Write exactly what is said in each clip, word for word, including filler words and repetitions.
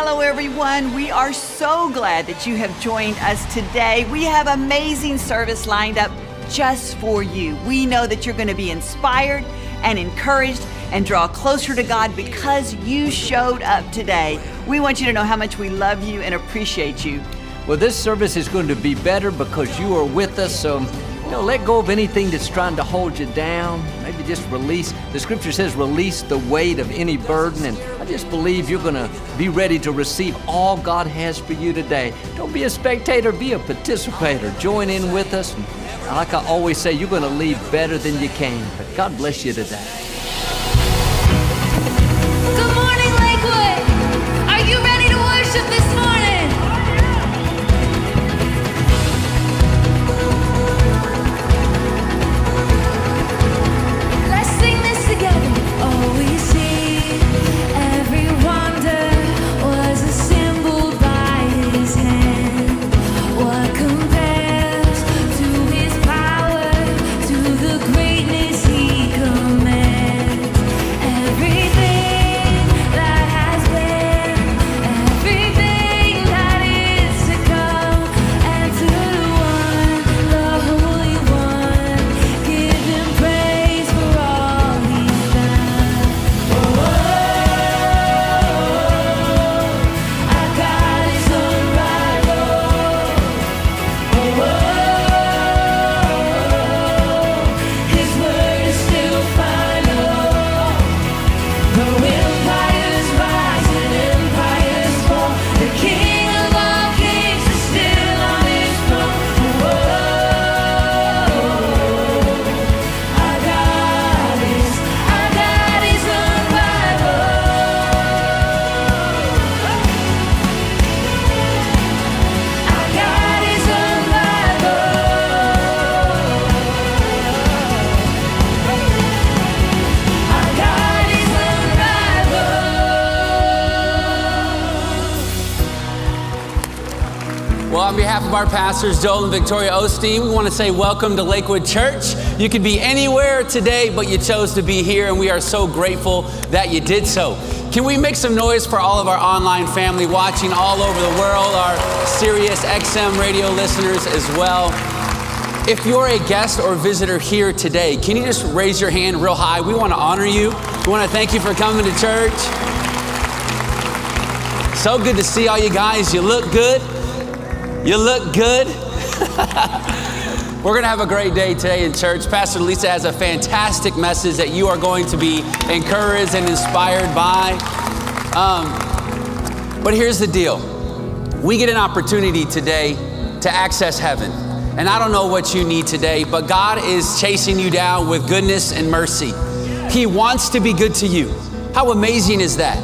Hello, everyone. We are so glad that you have joined us today. We have amazing service lined up just for you. We know that you're going to be inspired and encouraged and draw closer to God because you showed up today. We want you to know how much we love you and appreciate you. Well, this service is going to be better because you are with us, so you know, let go of anything that's trying to hold you down. Maybe just release. The scripture says release the weight of any burden, and I just believe you're going to be ready to receive all God has for you today. Don't be a spectator, be a participator. Join in with us. And like I always say, you're going to leave better than you came. But God bless you today. Good morning, Lakewood. Are you ready to worship this morning? Our pastors, Joel and Victoria Osteen, we want to say welcome to Lakewood Church. You could be anywhere today, but you chose to be here, and we are so grateful that you did so. Can we make some noise for all of our online family watching all over the world, our Sirius X M radio listeners as well? If you're a guest or visitor here today, can you just raise your hand real high? We want to honor you. We want to thank you for coming to church. So good to see all you guys. You look good. You look good. We're going to have a great day today in church. Pastor Lisa has a fantastic message that you are going to be encouraged and inspired by. Um, but here's the deal. We get an opportunity today to access heaven. And I don't know what you need today, but God is chasing you down with goodness and mercy. He wants to be good to you. How amazing is that?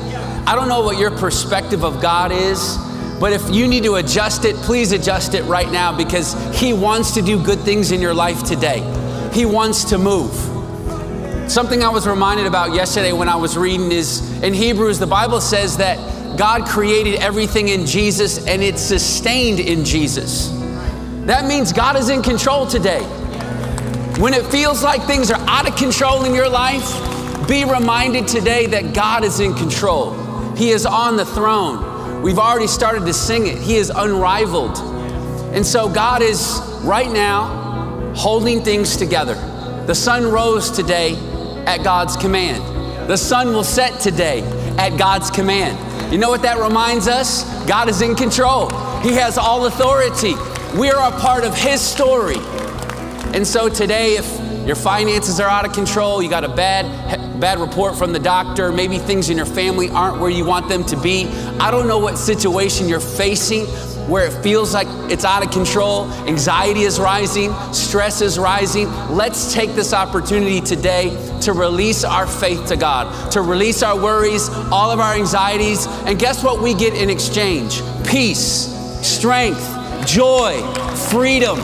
I don't know what your perspective of God is. But if you need to adjust it, please adjust it right now because He wants to do good things in your life today. He wants to move. Something I was reminded about yesterday when I was reading is in Hebrews, the Bible says that God created everything in Jesus and it's sustained in Jesus. That means God is in control today. When it feels like things are out of control in your life, be reminded today that God is in control. He is on the throne. We've already started to sing it. He is unrivaled. And so God is right now holding things together. The sun rose today at God's command. The sun will set today at God's command. You know what that reminds us? God is in control. He has all authority. We are a part of His story. And so today, if your finances are out of control, you got a bad bad report from the doctor, maybe things in your family aren't where you want them to be. I don't know what situation you're facing where it feels like it's out of control. Anxiety is rising, stress is rising. Let's take this opportunity today to release our faith to God, to release our worries, all of our anxieties. And guess what we get in exchange? Peace, strength, joy, freedom.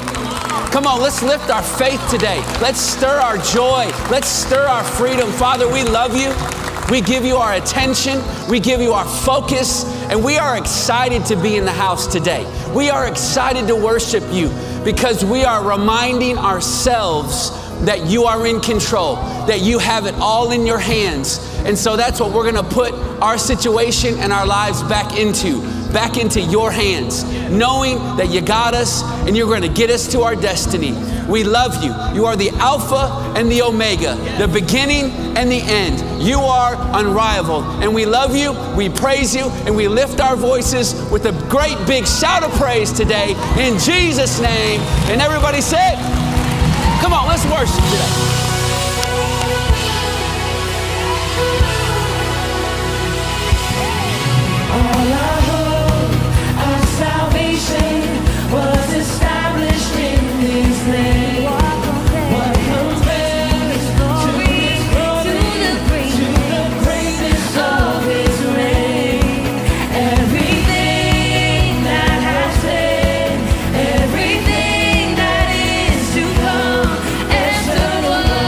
Come on, let's lift our faith today. Let's stir our joy. Let's stir our freedom. Father, we love you. We give you our attention. We give you our focus. And we are excited to be in the house today. We are excited to worship you because we are reminding ourselves that you are in control, that you have it all in your hands. And so that's what we're going to put our situation and our lives back into, back into your hands, knowing that you got us and you're going to get us to our destiny. We love you. You are the Alpha and the Omega, the beginning and the end. You are unrivaled. And we love you, we praise you, and we lift our voices with a great big shout of praise today in Jesus' name. And everybody said, come on, let's worship today. All our hope, our salvation was established in His name. What comes next to His glory, to the greatness of His reign. Everything that has been, everything that is to come, as the one.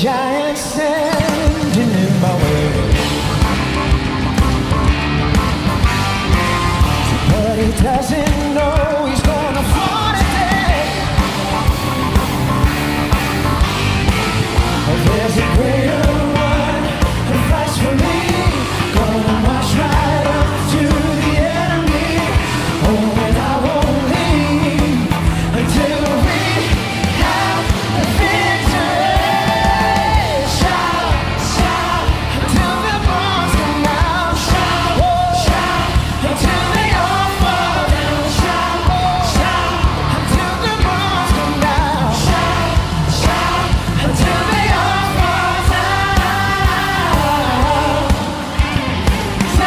giant standing in my way. But he doesn't know he's gonna fall today. There's a greater one that fights for me. Gonna march right up to the enemy. Oh, and I won't leave until we have the victory. Shout, shout, until the bombs come out. Shout, shout, until they all fall down. Shout, shout, until the bombs come out. Shout, shout, until they all fall down. Down, down,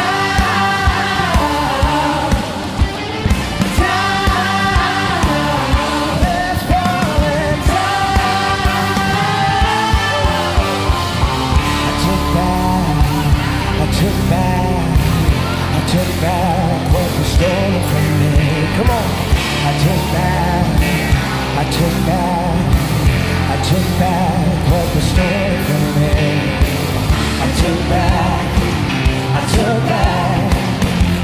they're falling down. I took back, I took back, I took back what was stolen from me. Come on. I took back, I took back, I took back what was stolen from me. I took back, I took back,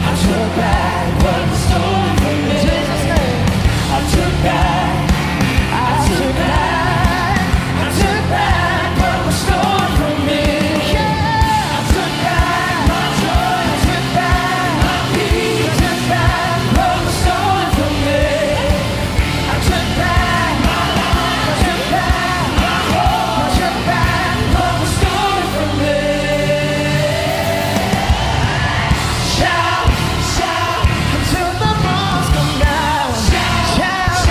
I took back what was stolen from me. I took back, I took back, I took back what was stolen from me. I took back my joy, I took back my peace, I took back what was stolen from me. I took back my life, I took back my hope, I took back what was stolen from me. Shout, shout, until the bombs come down. Shout, shout,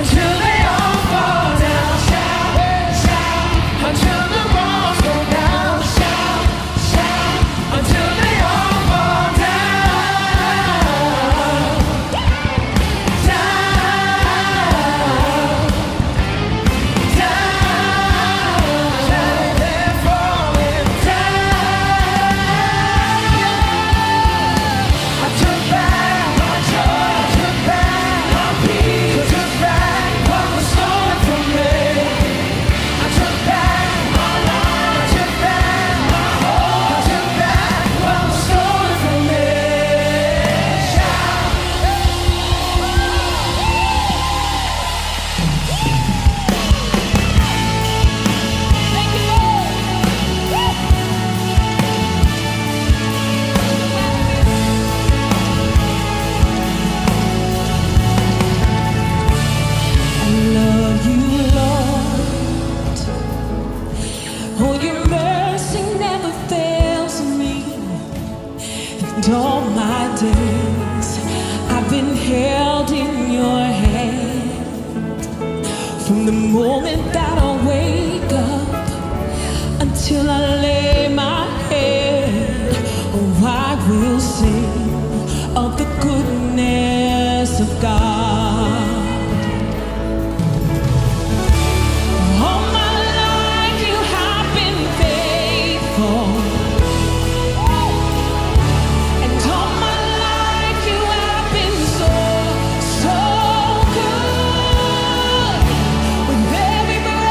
until they all fall down. Shout, shout, until the bombs come down. Shout, shout, until they all fall down. Down, down, they're falling down. I took back my joy, I took back my peace, I took back what was stolen from me. I took back my life, I took back my hope, I took back what was stolen from me. Shout, I love you, Lord. Oh, your mercy never fails me. And all my days I've been held in your hand. From the moment that I wake up until I lay my head, oh, I will sing of the goodness of God. All my life you have been faithful, and all my life you have been so, so good. With every breath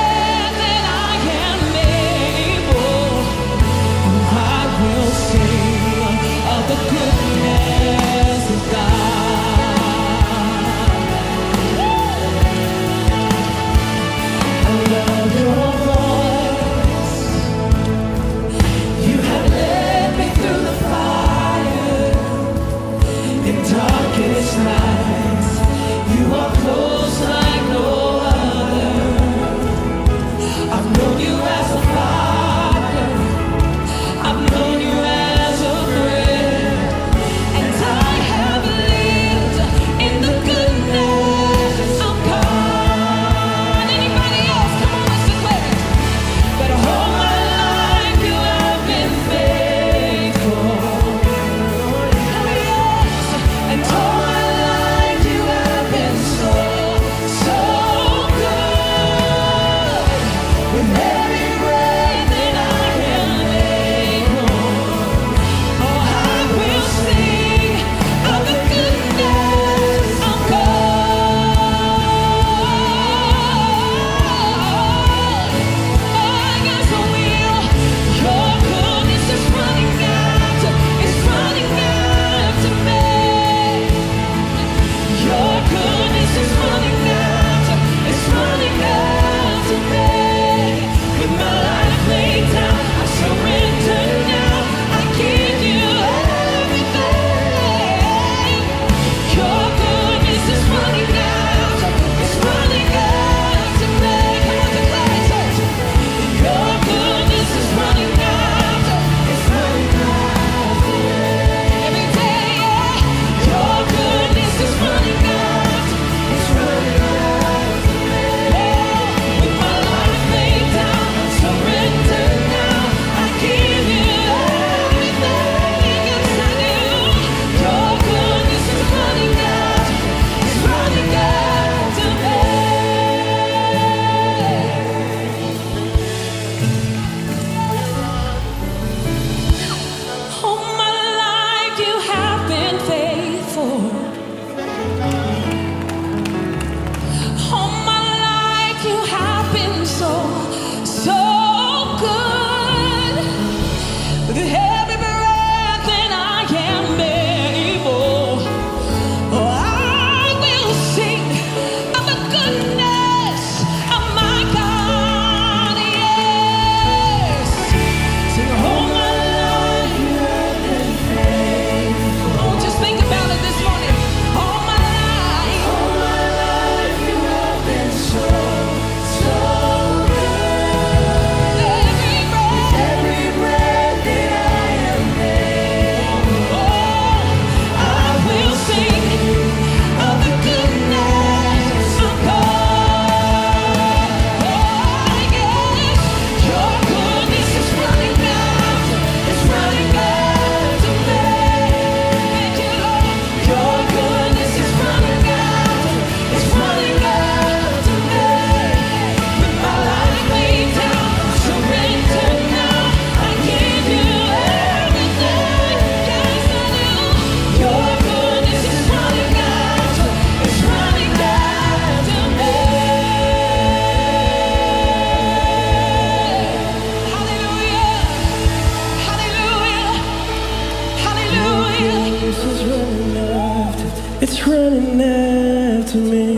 It's running after me.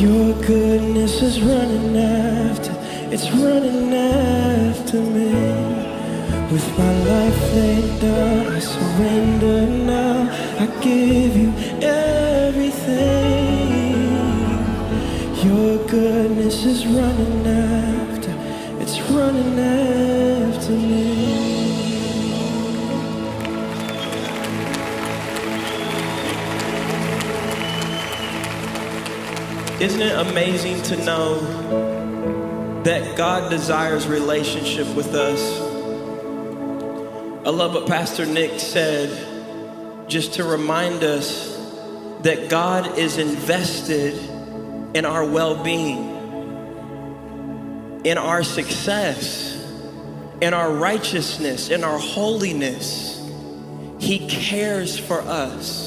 Your goodness is running after, it's running after me. With my life laid down, I surrender now. I give you everything. Your goodness is running after, it's running after me. Isn't it amazing to know that God desires relationship with us? I love what Pastor Nick said, just to remind us that God is invested in our well-being, in our success, in our righteousness, in our holiness. He cares for us.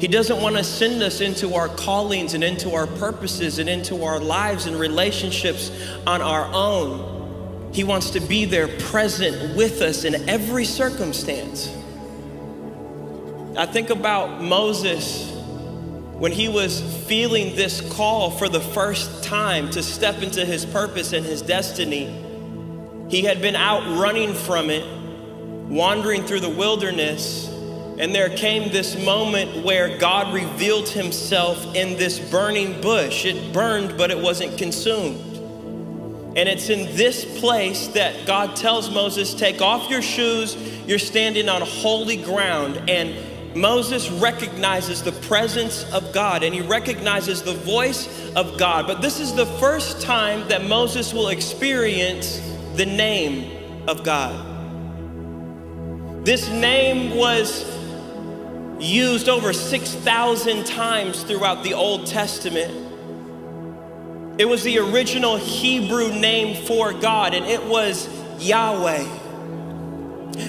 He doesn't want to send us into our callings and into our purposes and into our lives and relationships on our own. He wants to be there present with us in every circumstance. I think about Moses when he was feeling this call for the first time to step into his purpose and his destiny. He had been out running from it, wandering through the wilderness. And there came this moment where God revealed himself in this burning bush. It burned, but it wasn't consumed. And it's in this place that God tells Moses, take off your shoes, you're standing on holy ground. And Moses recognizes the presence of God, and he recognizes the voice of God. But this is the first time that Moses will experience the name of God. This name was used over six thousand times throughout the Old Testament. It was the original Hebrew name for God, and it was Yahweh.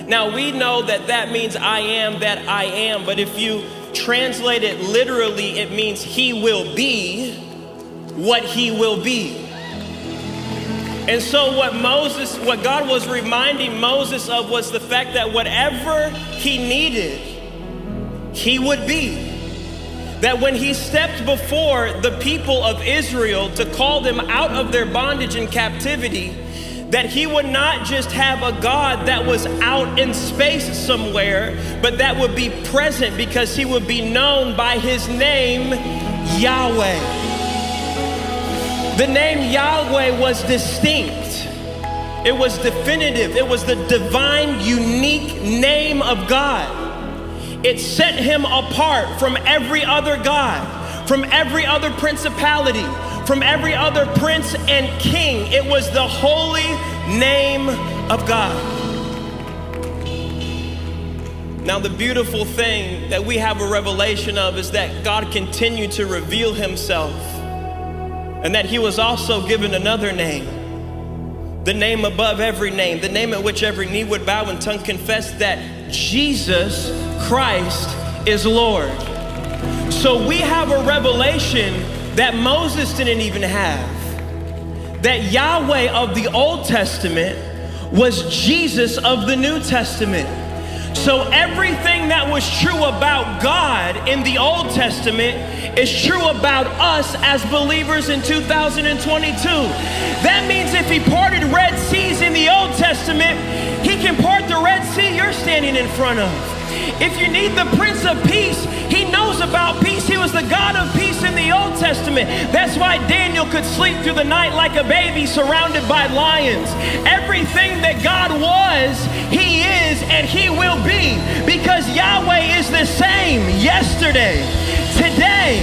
Now we know that that means I am that I am, but if you translate it literally, it means he will be what he will be. And so what Moses, what God was reminding Moses of was the fact that whatever he needed, he would be. That when he stepped before the people of Israel to call them out of their bondage and captivity, that he would not just have a God that was out in space somewhere, but that would be present, because he would be known by his name, Yahweh. The name Yahweh was distinct. It was definitive. It was the divine, unique name of God. It set him apart from every other god, from every other principality, from every other prince and king. It was the holy name of God. Now the beautiful thing that we have a revelation of is that God continued to reveal himself, and that he was also given another name, the name above every name, the name at which every knee would bow and tongue confess that Jesus Christ is Lord. So we have a revelation that Moses didn't even have, that Yahweh of the Old Testament was Jesus of the New Testament. So everything that was true about God in the Old Testament is true about us as believers in two thousand twenty-two. That means if he parted Red Seas in the Old Testament, he can part the Red Sea you're standing in front of. If you need the Prince of Peace, he knows about peace. He was the God of peace in the Old Testament. That's why Daniel could sleep through the night like a baby surrounded by lions. Everything that God was, he is, and he will be, because Yahweh is the same yesterday, today,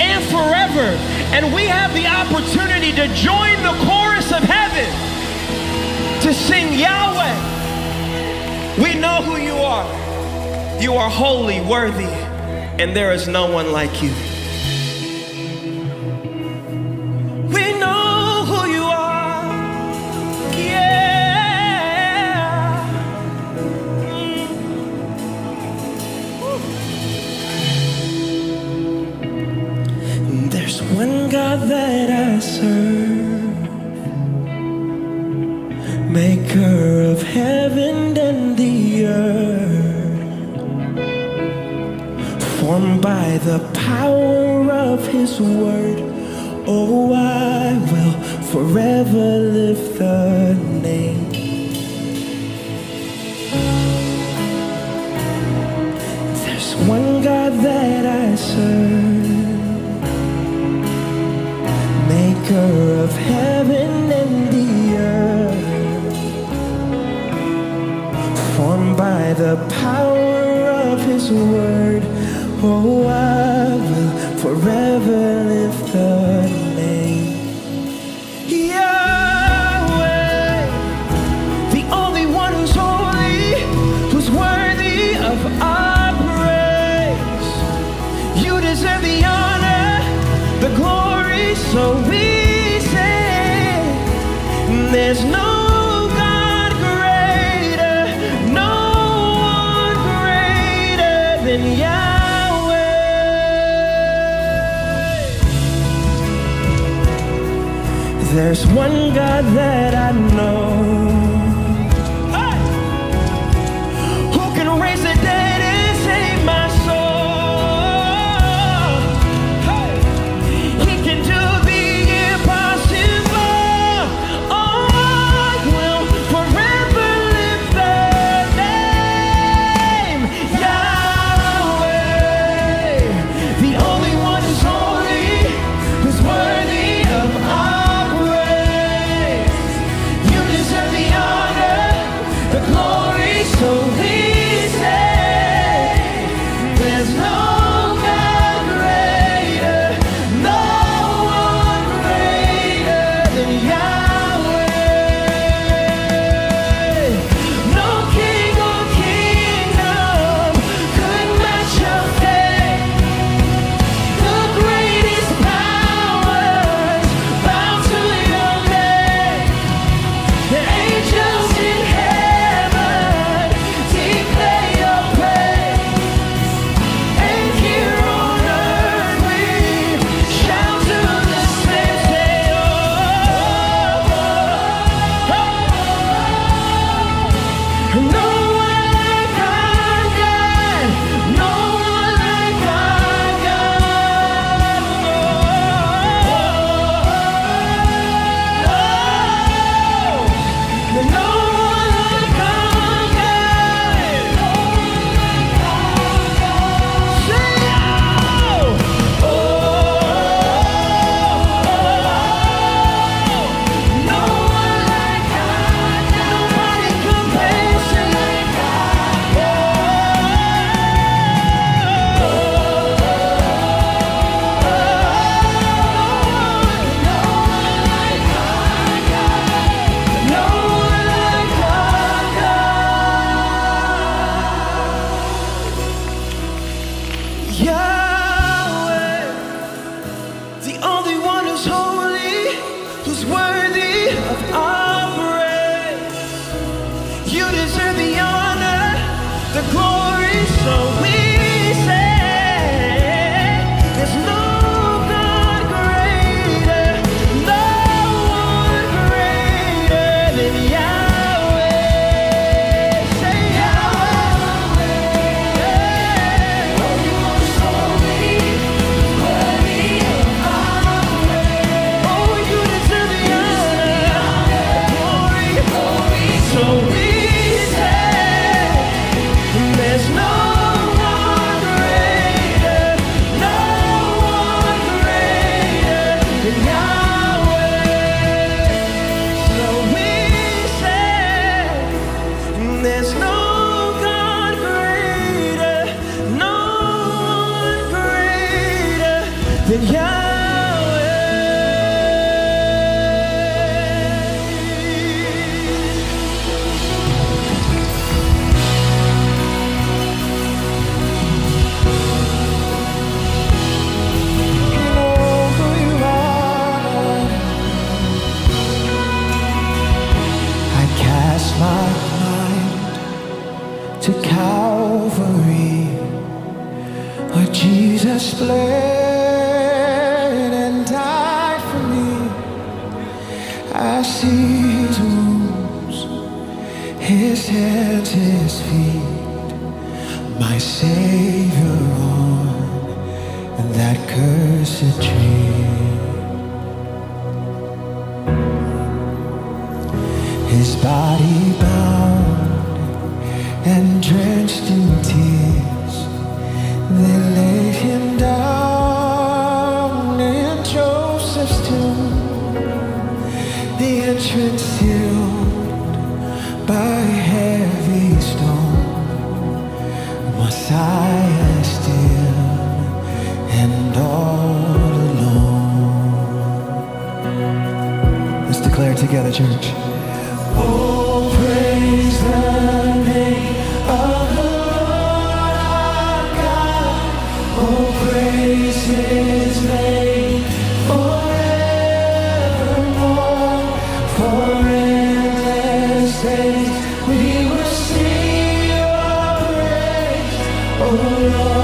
and forever. And we have the opportunity to join the chorus of heaven to sing Yahweh. We know who you are. You are holy, worthy, and there is no one like you. We know who you are, yeah. Mm. There's one God that I serve, maker of heaven and the earth. transformed by the power of his word. Oh, I will forever lift the name. There's one God that I serve, maker of heaven and the earth, formed by the power of his word. Oh, I will forever lift the name. Yahweh, the only one who's holy, who's worthy of our praise. You deserve the honor, the glory, so we say, there's no There's one God that I know, hey! Who can raise the dead and save my soul. Hey! He can do the impossible. Oh, I will forever lift the name Yahweh, the only one who's holy, who's worthy of our. So we say, there's no God greater, no one greater than Yahweh. No king or kingdom could match your faith. The greatest powers bow to your name. The angels in heaven his hands, his feet, my Savior on that cursed tree, his body bound and drenched in tears, they laid him down in Joseph's tomb, the entrance sealed by heavy stone, Messiah still and all alone. Let's declare it together, church. Oh, praise the name of the Lord our God. Oh, praise his name forevermore. For endless days we will sing your praise. Oh, Lord.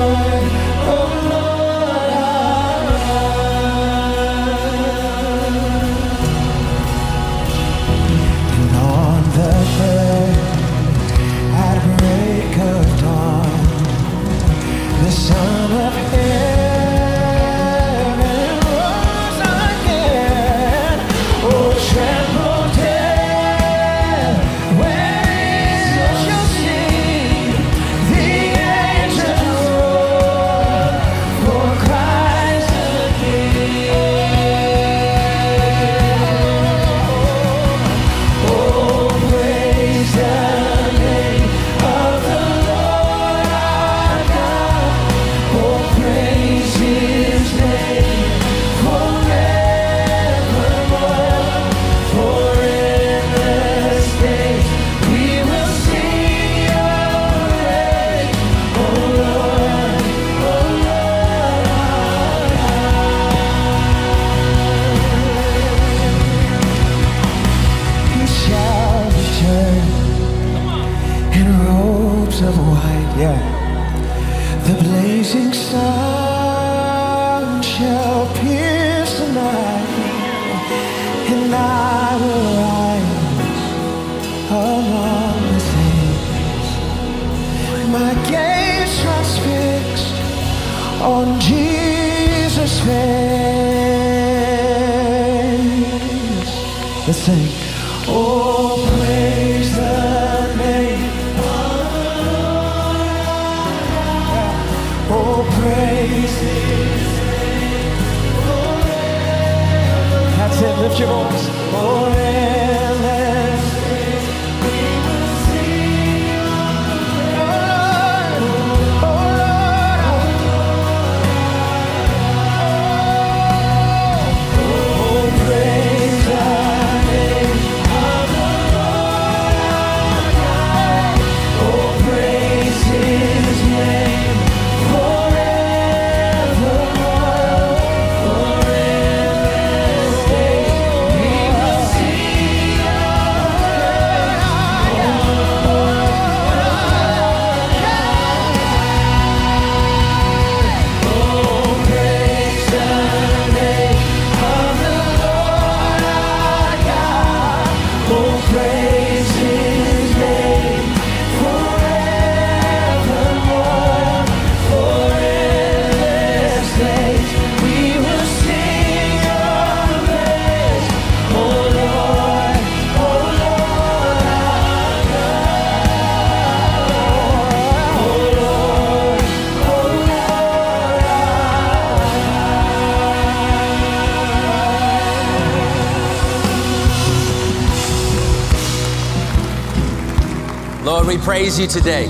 We praise you today.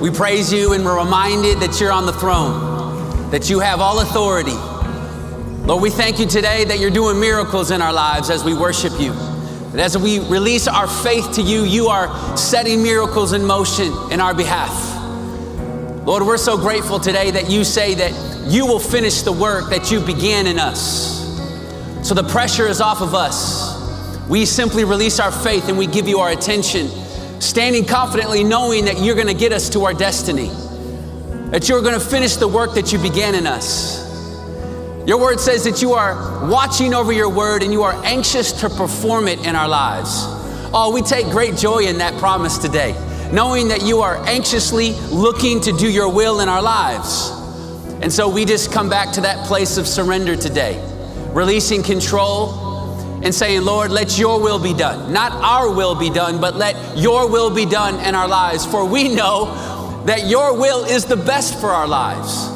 We praise you, and we're reminded that you're on the throne, that you have all authority. Lord, we thank you today that you're doing miracles in our lives as we worship you. And as we release our faith to you, you are setting miracles in motion in our behalf. Lord, we're so grateful today that you say that you will finish the work that you began in us. So the pressure is off of us. We simply release our faith and we give you our attention, standing confidently knowing that you're going to get us to our destiny, that you're going to finish the work that you began in us. Your word says that you are watching over your word and you are anxious to perform it in our lives. Oh, we take great joy in that promise today, knowing that you are anxiously looking to do your will in our lives. And so we just come back to that place of surrender today, releasing control and saying, Lord, let your will be done. Not our will be done, but let your will be done in our lives. For we know that your will is the best for our lives.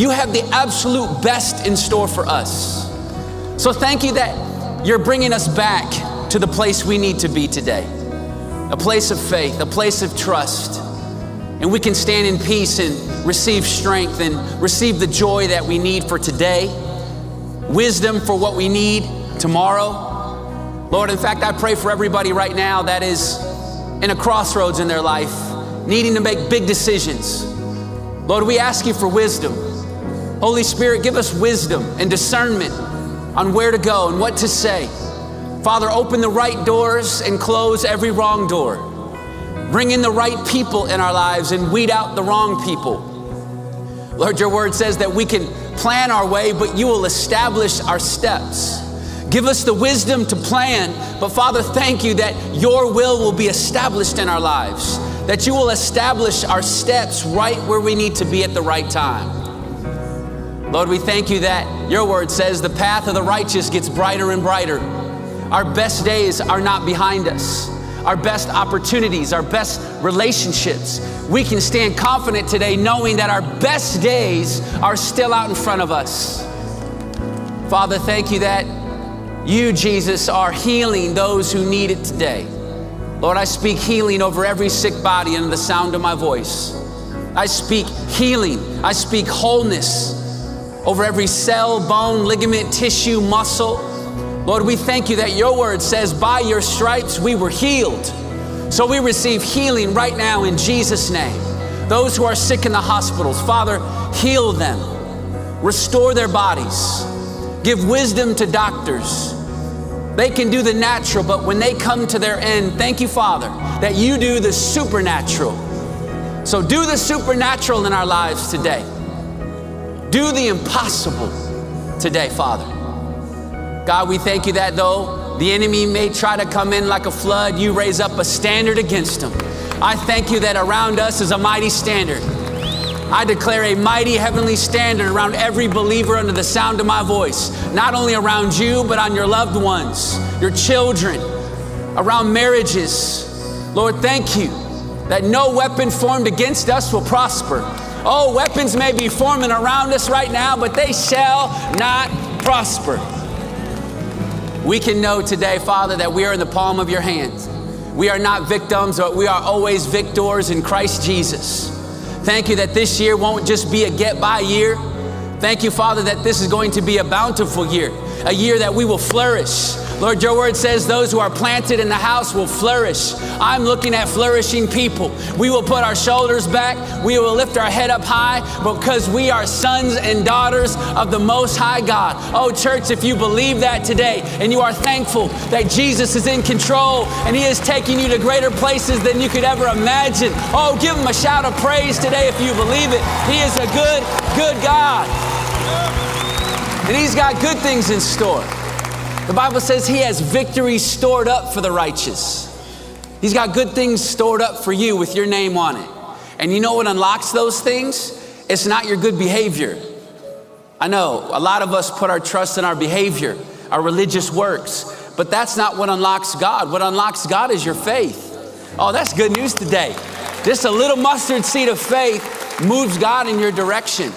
You have the absolute best in store for us. So thank you that you're bringing us back to the place we need to be today. A place of faith, a place of trust. And we can stand in peace and receive strength and receive the joy that we need for today, wisdom for what we need tomorrow. Lord, in fact, I pray for everybody right now that is in a crossroads in their life, needing to make big decisions. Lord, we ask you for wisdom. Holy Spirit, give us wisdom and discernment on where to go and what to say. Father, open the right doors and close every wrong door. Bring in the right people in our lives and weed out the wrong people. Lord, your word says that we can plan our way, but you will establish our steps. Give us the wisdom to plan, but Father, thank you that your will will be established in our lives, that you will establish our steps right where we need to be at the right time. Lord, we thank you that your word says the path of the righteous gets brighter and brighter. Our best days are not behind us. Our best opportunities, our best relationships. We can stand confident today knowing that our best days are still out in front of us. Father, thank you that you, Jesus, are healing those who need it today. Lord, I speak healing over every sick body under the sound of my voice. I speak healing. I speak wholeness over every cell, bone, ligament, tissue, muscle. Lord, we thank you that your word says by your stripes we were healed. So we receive healing right now in Jesus' name. Those who are sick in the hospitals, Father, heal them. Restore their bodies. Give wisdom to doctors. They can do the natural, but when they come to their end, thank you, Father, that you do the supernatural. So do the supernatural in our lives today. Do the impossible today, Father. God, we thank you that though the enemy may try to come in like a flood, you raise up a standard against him. I thank you that around us is a mighty standard. I declare a mighty heavenly standard around every believer under the sound of my voice, not only around you, but on your loved ones, your children, around marriages. Lord, thank you that no weapon formed against us will prosper. Oh, weapons may be forming around us right now, but they shall not prosper. We can know today, Father, that we are in the palm of your hands. We are not victims, but we are always victors in Christ Jesus. Thank you that this year won't just be a get-by year. Thank you, Father, that this is going to be a bountiful year, a year that we will flourish. Lord, your word says those who are planted in the house will flourish. I'm looking at flourishing people. We will put our shoulders back. We will lift our head up high because we are sons and daughters of the Most High God. Oh, church, if you believe that today and you are thankful that Jesus is in control and he is taking you to greater places than you could ever imagine, oh, give him a shout of praise today if you believe it. He is a good, good God. And he's got good things in store. The Bible says he has victory stored up for the righteous. He's got good things stored up for you with your name on it. And you know what unlocks those things? It's not your good behavior. I know a lot of us put our trust in our behavior, our religious works, but that's not what unlocks God. What unlocks God is your faith. Oh, that's good news today. Just a little mustard seed of faith moves God in your direction.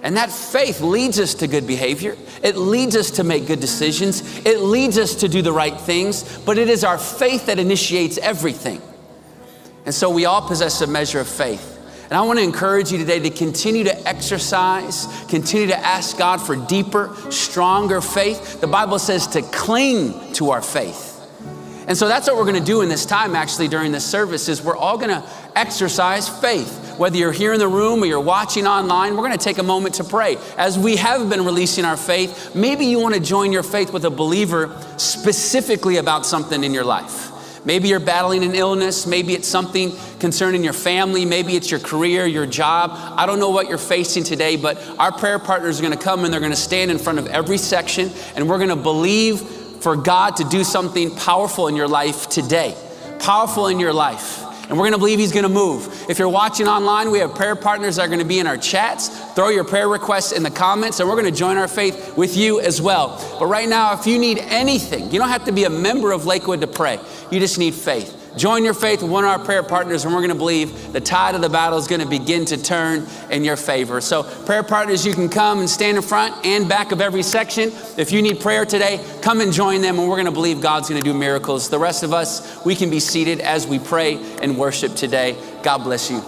And that faith leads us to good behavior. It leads us to make good decisions. It leads us to do the right things, but it is our faith that initiates everything. And so we all possess a measure of faith. And I want to encourage you today to continue to exercise, continue to ask God for deeper, stronger faith. The Bible says to cling to our faith. And so that's what we're going to do in this time, actually, during this service, is we're all going to exercise faith. Whether you're here in the room or you're watching online, we're going to take a moment to pray. As we have been releasing our faith, maybe you want to join your faith with a believer specifically about something in your life. Maybe you're battling an illness. Maybe it's something concerning your family. Maybe it's your career, your job. I don't know what you're facing today, but our prayer partners are going to come and they're going to stand in front of every section, and we're going to believe for God to do something powerful in your life today, powerful in your life. And we're going to believe he's going to move. If you're watching online, we have prayer partners that are going to be in our chats. Throw your prayer requests in the comments, and we're going to join our faith with you as well. But right now, if you need anything, you don't have to be a member of Lakewood to pray. You just need faith. Join your faith with one of our prayer partners, and we're going to believe the tide of the battle is going to begin to turn in your favor. So prayer partners, you can come and stand in front and back of every section. If you need prayer today, come and join them, and we're going to believe God's going to do miracles. The rest of us, we can be seated as we pray and worship today. God bless you.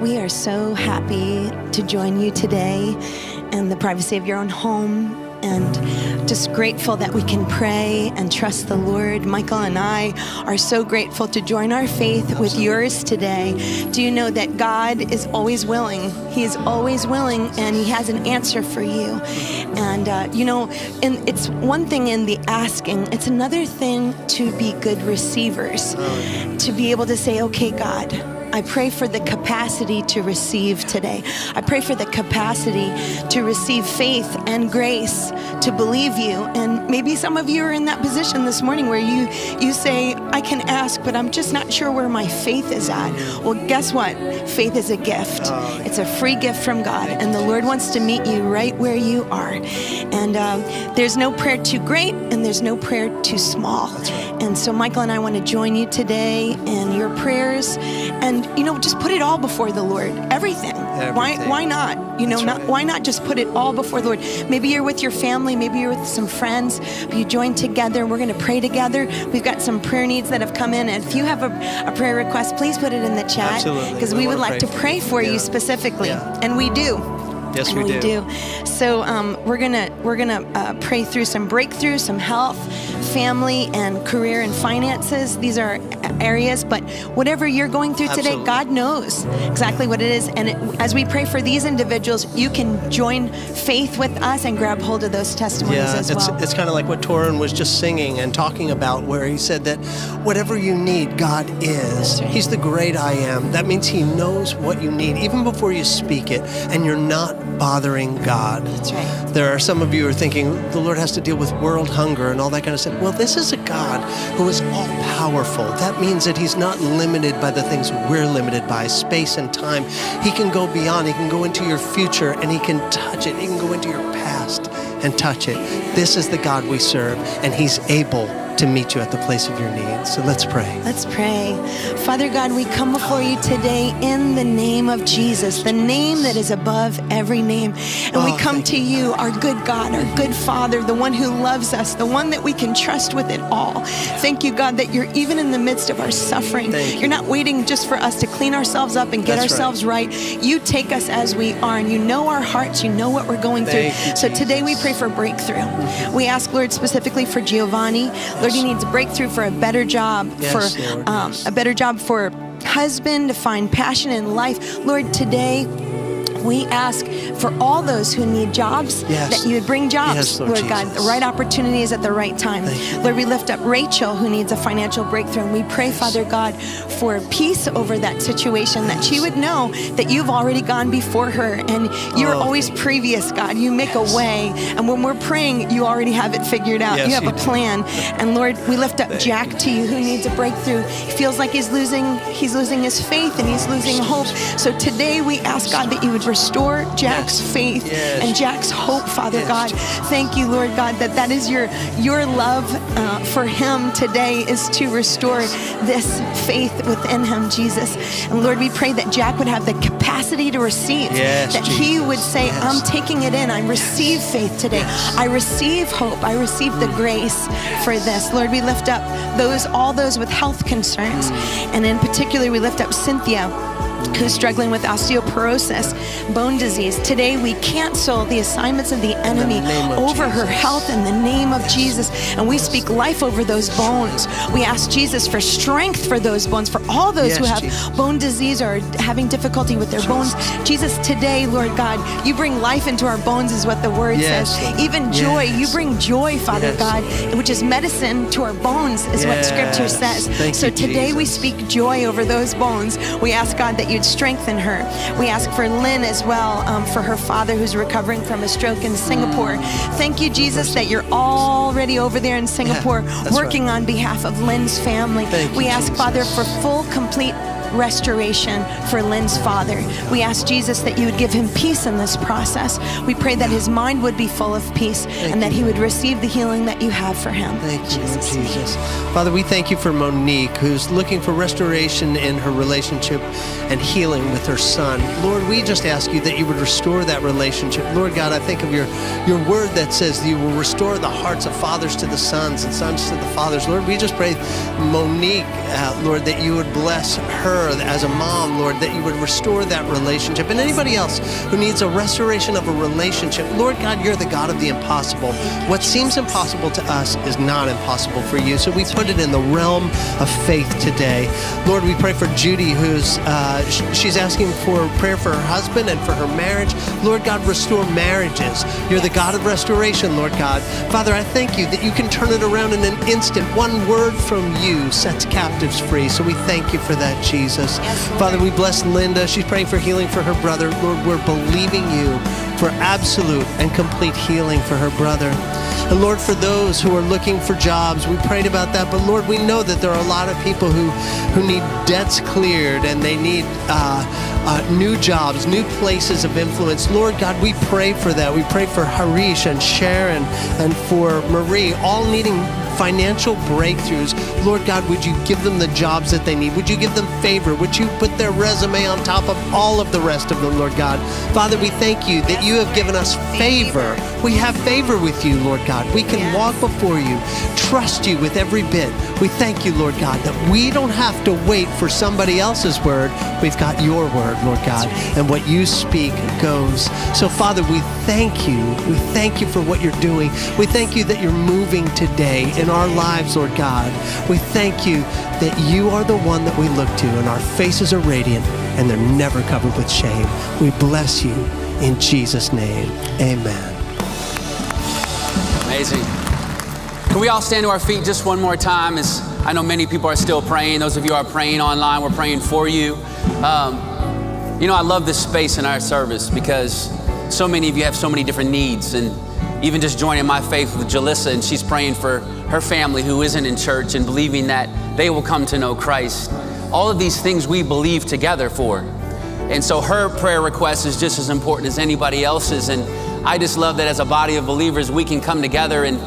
We are so happy to join you today in the privacy of your own home, and just grateful that we can pray and trust the Lord. Michael and I are so grateful to join our faith Absolutely. with yours today. Do you know that God is always willing? He is always willing, and he has an answer for you. And uh, you know, and it's one thing in the asking, it's another thing to be good receivers, to be able to say, okay, God, I pray for the capacity to receive today. I pray for the capacity to receive faith and grace to believe you. And maybe some of you are in that position this morning where you, you say, I can ask, but I'm just not sure where my faith is at. Well, guess what? Faith is a gift. It's a free gift from God, and the Lord wants to meet you right where you are. And um, there's no prayer too great, and there's no prayer too small. And so Michael and I want to join you today in your prayers. And you know, just put it all before the Lord. Everything. Everything. Why? Why not? You know, not, right. why not just put it all before the Lord? Maybe you're with your family. Maybe you're with some friends. But you join together. We're going to pray together. We've got some prayer needs that have come in. And if you have a, a prayer request, please put it in the chat, because we, we would like pray to pray for you, you specifically, yeah. and we do. Yes, we, we do. do. So um, we're gonna we're gonna uh, pray through some breakthrough, some health, family, and career and finances. These are areas, but whatever you're going through Absolutely. today, God knows exactly what it is. And it, as we pray for these individuals, you can join faith with us and grab hold of those testimonies yeah, as it's, well. It's kind of like what Torin was just singing and talking about, where he said that whatever you need, God is. Right. He's the great I am. That means he knows what you need even before you speak it, and you're not bothering God. That's right. There are some of you who are thinking the Lord has to deal with world hunger and all that kind of stuff. Well, this is a God who is all powerful. That means that he's not limited by the things we're limited by, space and time. He can go beyond. He can go into your future, and he can touch it. He can go into your past and touch it. This is the God we serve, and he's able to meet you at the place of your need. So let's pray. Let's pray. Father God, we come before you today in the name of Jesus, the name that is above every name. And oh, we come to you, our good God, our good Father, the one who loves us, the one that we can trust with it all. Thank you, God, that you're even in the midst of our suffering. Thank you. You're not waiting just for us to clean ourselves up and get That's ourselves right. right. You take us as we are, and you know our hearts. You know what we're going Thank through. You, so Jesus. Today we pray for breakthrough. Mm-hmm. We ask, Lord, specifically for Giovanni. Lord, he needs breakthrough for a better job, yes, for Lord, um, yes. a better job for husband, to find passion in life. Lord, today we ask for all those who need jobs, yes. that you would bring jobs, yes, Lord, Lord God, the right opportunities at the right time. Lord, we lift up Rachel, who needs a financial breakthrough, and we pray, yes. Father God, for peace over that situation, yes. that she would know that you've already gone before her, and you're oh, always previous, God. You make yes. a way, and when we're praying, you already have it figured out. Yes, you have you a plan, do. And Lord, we lift up Thank Jack you. to you, who needs a breakthrough. He feels like he's losing, he's losing his faith, and he's losing hope. So today we ask, God, that you would restore Jack's yes. faith yes. and Jack's hope, Father yes. God. Thank you, Lord God, that that is your your love uh, for him today, is to restore yes. this faith within him, Jesus. And Lord, we pray that Jack would have the capacity to receive, yes, that Jesus. he would say, yes. I'm taking it in. I receive faith today. Yes. I receive hope. I receive the grace for this. Lord, we lift up those all those with health concerns. And in particular, we lift up Cynthia, who's struggling with osteoporosis, bone disease. Today we cancel the assignments of the enemy over her health in the name of Jesus, and we speak life over those bones. We ask Jesus for strength for those bones, for all those who have bone disease or having difficulty with their bones. Jesus, today, Lord God, you bring life into our bones, is what the word says. Even joy, you bring joy, Father God, which is medicine to our bones, is what scripture says. So today we speak joy over those bones. We ask God that you you'd strengthen her. We ask for Lynn as well, um, for her father who's recovering from a stroke in Singapore. Thank you, Jesus, that you're already over there in Singapore, yeah, working right. on behalf of Lynn's family. Thank we you, ask, Jesus. Father, for full, complete restoration for Lynn's father. We ask, Jesus, that you would give him peace in this process. We pray that his mind would be full of peace thank and that you. he would receive the healing that you have for him. Thank Jesus. you, Jesus. Father, we thank you for Monique, who's looking for restoration in her relationship and healing with her son. Lord, we just ask you that you would restore that relationship. Lord God, I think of your, your word that says that you will restore the hearts of fathers to the sons and sons to the fathers. Lord, we just pray, Monique, uh, Lord, that you would bless her as a mom, Lord, that you would restore that relationship. And anybody else who needs a restoration of a relationship, Lord God, you're the God of the impossible. What seems impossible to us is not impossible for you. So we put it in the realm of faith today. Lord, we pray for Judy, who's uh, she's asking for prayer for her husband and for her marriage. Lord God, restore marriages. You're the God of restoration, Lord God. Father, I thank you that you can turn it around in an instant. One word from you sets captives free. So we thank you for that, Jesus. Jesus. Yes, Father, we bless Linda. She's praying for healing for her brother. Lord, we're believing you for absolute and complete healing for her brother. And Lord, for those who are looking for jobs, we prayed about that. But Lord, we know that there are a lot of people who, who need debts cleared and they need uh, uh, new jobs, new places of influence. Lord God, we pray for that. We pray for Harish and Sharon and for Marie, all needing financial breakthroughs. Lord God, would you give them the jobs that they need? Would you give them favor? Would you put their resume on top of all of the rest of them, Lord God? Father, we thank you that you have given us favor. We have favor with you, Lord God. We can yes. walk before you, trust you with every bit. We thank you, Lord God, that we don't have to wait for somebody else's word. We've got your word, Lord God, right. and what you speak goes. So, Father, we thank you. We thank you for what you're doing. We thank you that you're moving today in our lives, Lord God. We thank you that you are the one that we look to, and our faces are radiant, and they're never covered with shame. We bless you in Jesus' name. Amen. Amazing. Can we all stand to our feet just one more time? As I know many people are still praying. Those of you who are praying online, we're praying for you. Um, you know, I love this space in our service because so many of you have so many different needs. And even just joining my faith with Jalissa, and she's praying for her family who isn't in church and believing that they will come to know Christ. All of these things we believe together for. And so her prayer request is just as important as anybody else's. And I just love that as a body of believers, we can come together and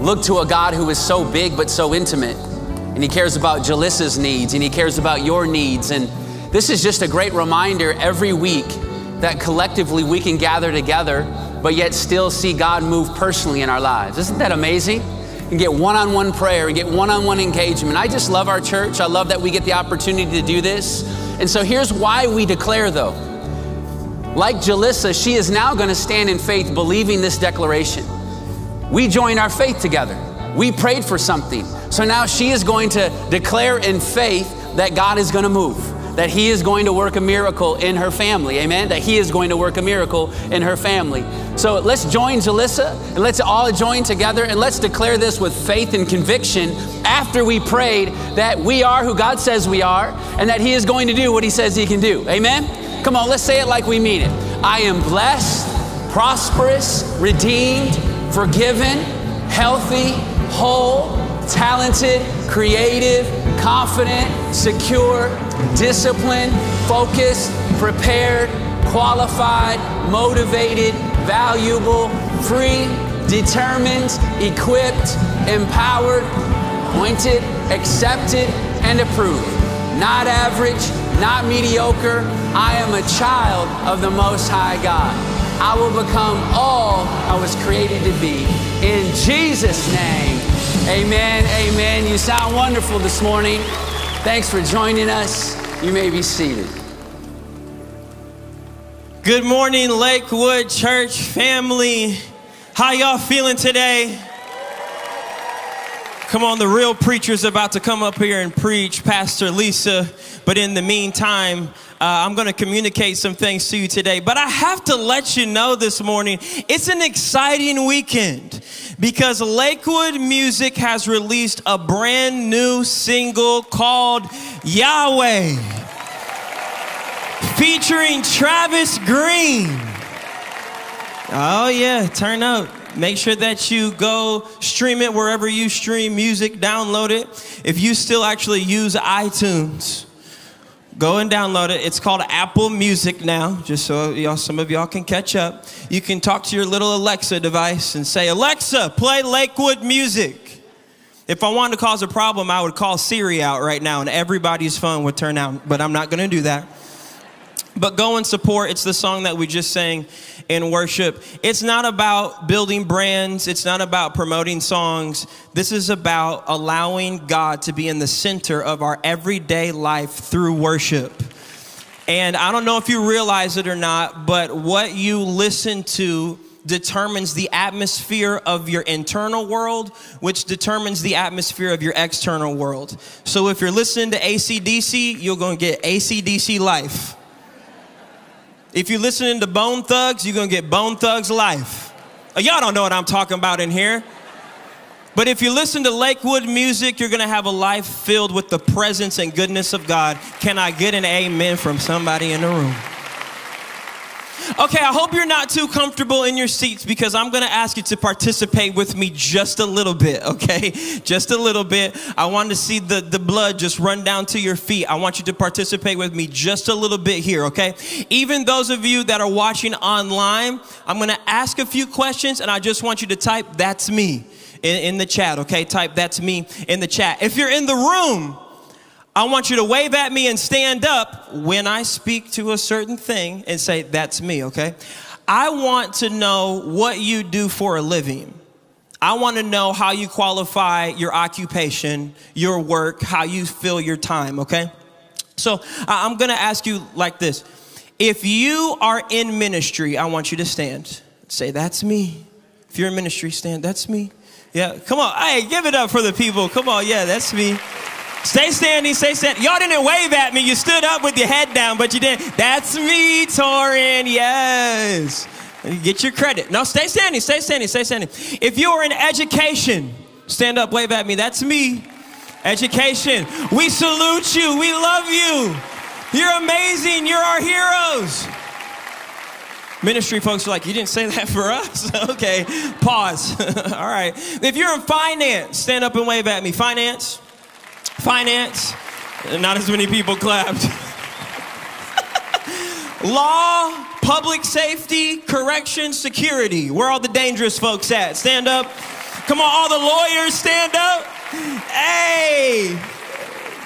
look to a God who is so big but so intimate. And he cares about Jalissa's needs, and he cares about your needs. And this is just a great reminder every week that collectively we can gather together, but yet still see God move personally in our lives. Isn't that amazing? And get one-on-one prayer and get one-on-one engagement. I just love our church. I love that we get the opportunity to do this. And so here's why we declare, though. Like Jalissa, she is now going to stand in faith believing this declaration. We joined our faith together. We prayed for something. So now she is going to declare in faith that God is going to move, that he is going to work a miracle in her family. Amen? That he is going to work a miracle in her family. So let's join Jalissa and let's all join together and let's declare this with faith and conviction after we prayed that we are who God says we are and that he is going to do what he says he can do. Amen? Come on, let's say it like we mean it. I am blessed, prosperous, redeemed, forgiven, healthy, whole, talented, creative, confident, secure, disciplined, focused, prepared, qualified, motivated, valuable, free, determined, equipped, empowered, appointed, accepted, and approved. Not average, not mediocre. I am a child of the Most High God. I will become all I was created to be. In Jesus' name, amen, amen. You sound wonderful this morning. Thanks for joining us. You may be seated. Good morning, Lakewood Church family. How y'all feeling today? Come on, the real preacher's about to come up here and preach, Pastor Lisa. But in the meantime, Uh, I'm going to communicate some things to you today, but I have to let you know this morning, it's an exciting weekend because Lakewood Music has released a brand new single called Yahweh. featuring Travis Greene. Oh yeah, turn up. Make sure that you go stream it wherever you stream music, download it. If you still actually use iTunes, go and download it. It's called Apple Music now, just so y'all, some of y'all can catch up. You can talk to your little Alexa device and say, Alexa, play Lakewood music. If I wanted to cause a problem, I would call Siri out right now and everybody's phone would turn out, but I'm not gonna do that. But go and support. It's the song that we just sang in worship. It's not about building brands. It's not about promoting songs. This is about allowing God to be in the center of our everyday life through worship. And I don't know if you realize it or not, but what you listen to determines the atmosphere of your internal world, which determines the atmosphere of your external world. So if you're listening to A C D C, you're going to get A C D C life. If you're listening to Bone Thugs, you're gonna get Bone Thugs life. Y'all don't know what I'm talking about in here. But if you listen to Lakewood music, you're gonna have a life filled with the presence and goodness of God. Can I get an amen from somebody in the room? Okay, I hope you're not too comfortable in your seats because I'm gonna ask you to participate with me just a little bit, okay? Just a little bit. I want to see the, the blood just run down to your feet. I want you to participate with me just a little bit here, okay? Even those of you that are watching online, I'm gonna ask a few questions and I just want you to type, that's me, in, in the chat, okay? Type, that's me, in the chat. If you're in the room, I want you to wave at me and stand up when I speak to a certain thing and say, that's me, okay? I want to know what you do for a living. I want to know how you qualify your occupation, your work, how you fill your time, okay? So I'm going to ask you like this. If you are in ministry, I want you to stand. Say, that's me. If you're in ministry, stand, that's me. Yeah, come on. Hey, give it up for the people. Come on. Yeah, that's me. Stay standing, stay standing. Y'all didn't wave at me. You stood up with your head down, but you didn't. That's me, Torin. Yes. Get your credit. No, stay standing, stay standing, stay standing. If you are in education, stand up, wave at me. That's me. Education. We salute you. We love you. You're amazing. You're our heroes. Ministry folks are like, you didn't say that for us? Okay, pause. All right. If you're in finance, stand up and wave at me. Finance. Finance, not as many people clapped. Law, public safety, corrections, security. Where are all the dangerous folks at? Stand up. Come on, all the lawyers, stand up. Hey,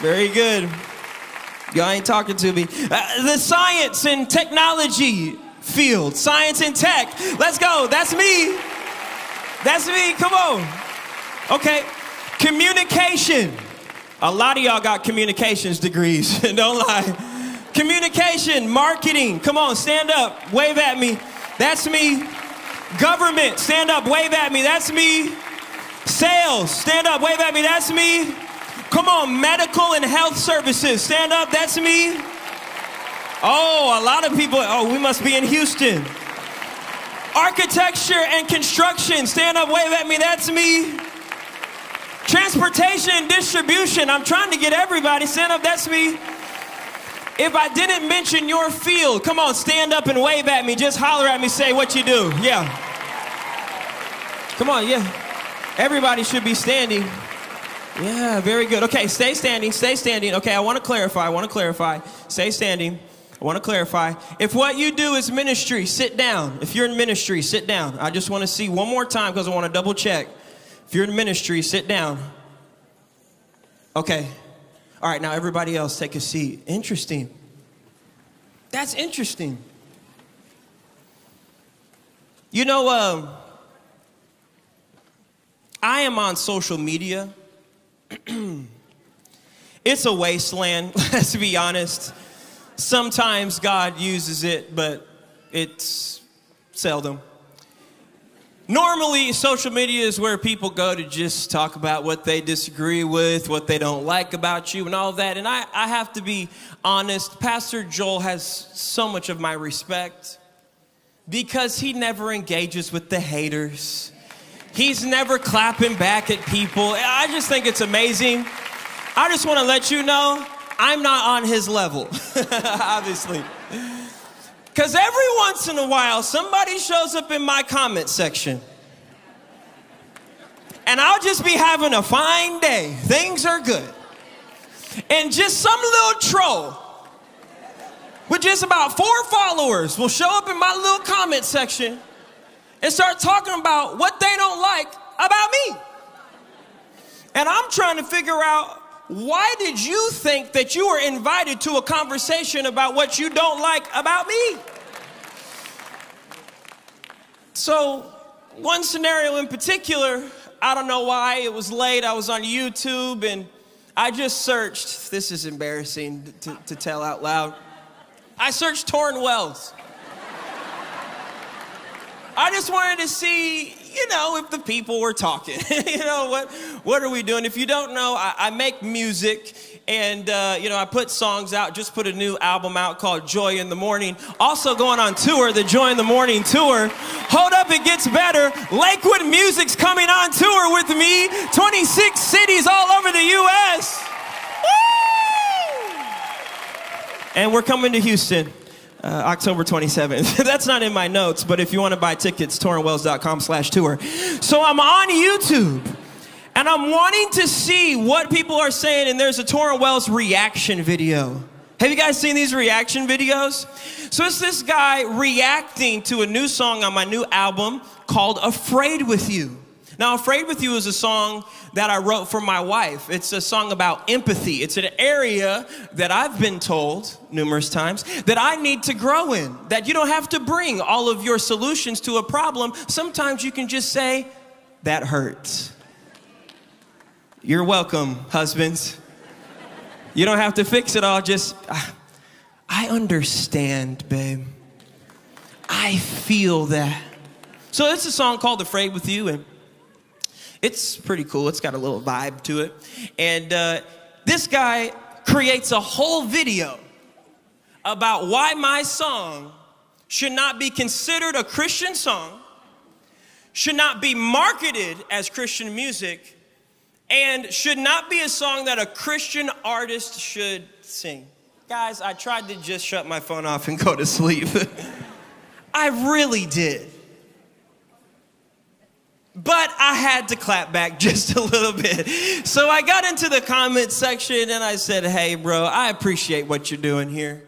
very good. Y'all ain't talking to me. Uh, the science and technology field, science and tech. Let's go, that's me. That's me, come on. Okay, communication. A lot of y'all got communications degrees, don't lie. Communication, marketing, come on, stand up, wave at me, that's me. Government, stand up, wave at me, that's me. Sales, stand up, wave at me, that's me. Come on, medical and health services, stand up, that's me. Oh, a lot of people, oh, we must be in Houston. Architecture and construction, stand up, wave at me, that's me. Transportation and distribution. I'm trying to get everybody. Stand up, that's me. If I didn't mention your field, come on, stand up and wave at me. Just holler at me, say what you do. Yeah. Come on, yeah. Everybody should be standing. Yeah, very good. Okay, stay standing, stay standing. Okay, I want to clarify, I want to clarify. Stay standing. I want to clarify. If what you do is ministry, sit down. If you're in ministry, sit down. I just want to see one more time because I want to double check. If you're in ministry, sit down. Okay. All right, now everybody else take a seat. Interesting. That's interesting. You know, uh, I am on social media. It's a wasteland, let's be honest. Sometimes God uses it, but it's seldom. Normally, social media is where people go to just talk about what they disagree with, what they don't like about you and all that. And I, I have to be honest, Pastor Joel has so much of my respect because he never engages with the haters. He's never clapping back at people. I just think it's amazing. I just want to let you know I'm not on his level, obviously. Because every once in a while, somebody shows up in my comment section. And I'll just be having a fine day. Things are good. And just some little troll with just about four followers will show up in my little comment section and start talking about what they don't like about me. And I'm trying to figure out, why did you think that you were invited to a conversation about what you don't like about me? So one scenario in particular, I don't know why, it was late, I was on YouTube and I just searched, this is embarrassing to, to tell out loud, I searched Torrent Wells. I just wanted to see, you know, if the people were talking. You know, what what are we doing? If you don't know, I, I make music and, uh, you know, I put songs out. Just put a new album out called Joy in the Morning. Also going on tour, the Joy in the Morning tour. Hold up, it gets better. Lakewood Music's coming on tour with me. twenty-six cities all over the U S Woo! And we're coming to Houston. Uh, October twenty-seventh. That's not in my notes, but if you want to buy tickets, torrent wells dot com slash tour. So I'm on YouTube, and I'm wanting to see what people are saying, and there's a Torrent Wells reaction video. Have you guys seen these reaction videos? So it's this guy reacting to a new song on my new album called Afraid With You. Now, Afraid With You is a song that I wrote for my wife. It's a song about empathy. It's an area that I've been told numerous times that I need to grow in, that you don't have to bring all of your solutions to a problem. Sometimes you can just say, that hurts. You're welcome, husbands. You don't have to fix it all. Just, I understand, babe. I feel that. So it's a song called Afraid With You, and it's pretty cool. It's got a little vibe to it. And uh, this guy creates a whole video about why my song should not be considered a Christian song, should not be marketed as Christian music, and should not be a song that a Christian artist should sing. Guys, I tried to just shut my phone off and go to sleep. I really did. But I had to clap back just a little bit. So I got into the comment section and I said, hey, bro, I appreciate what you're doing here.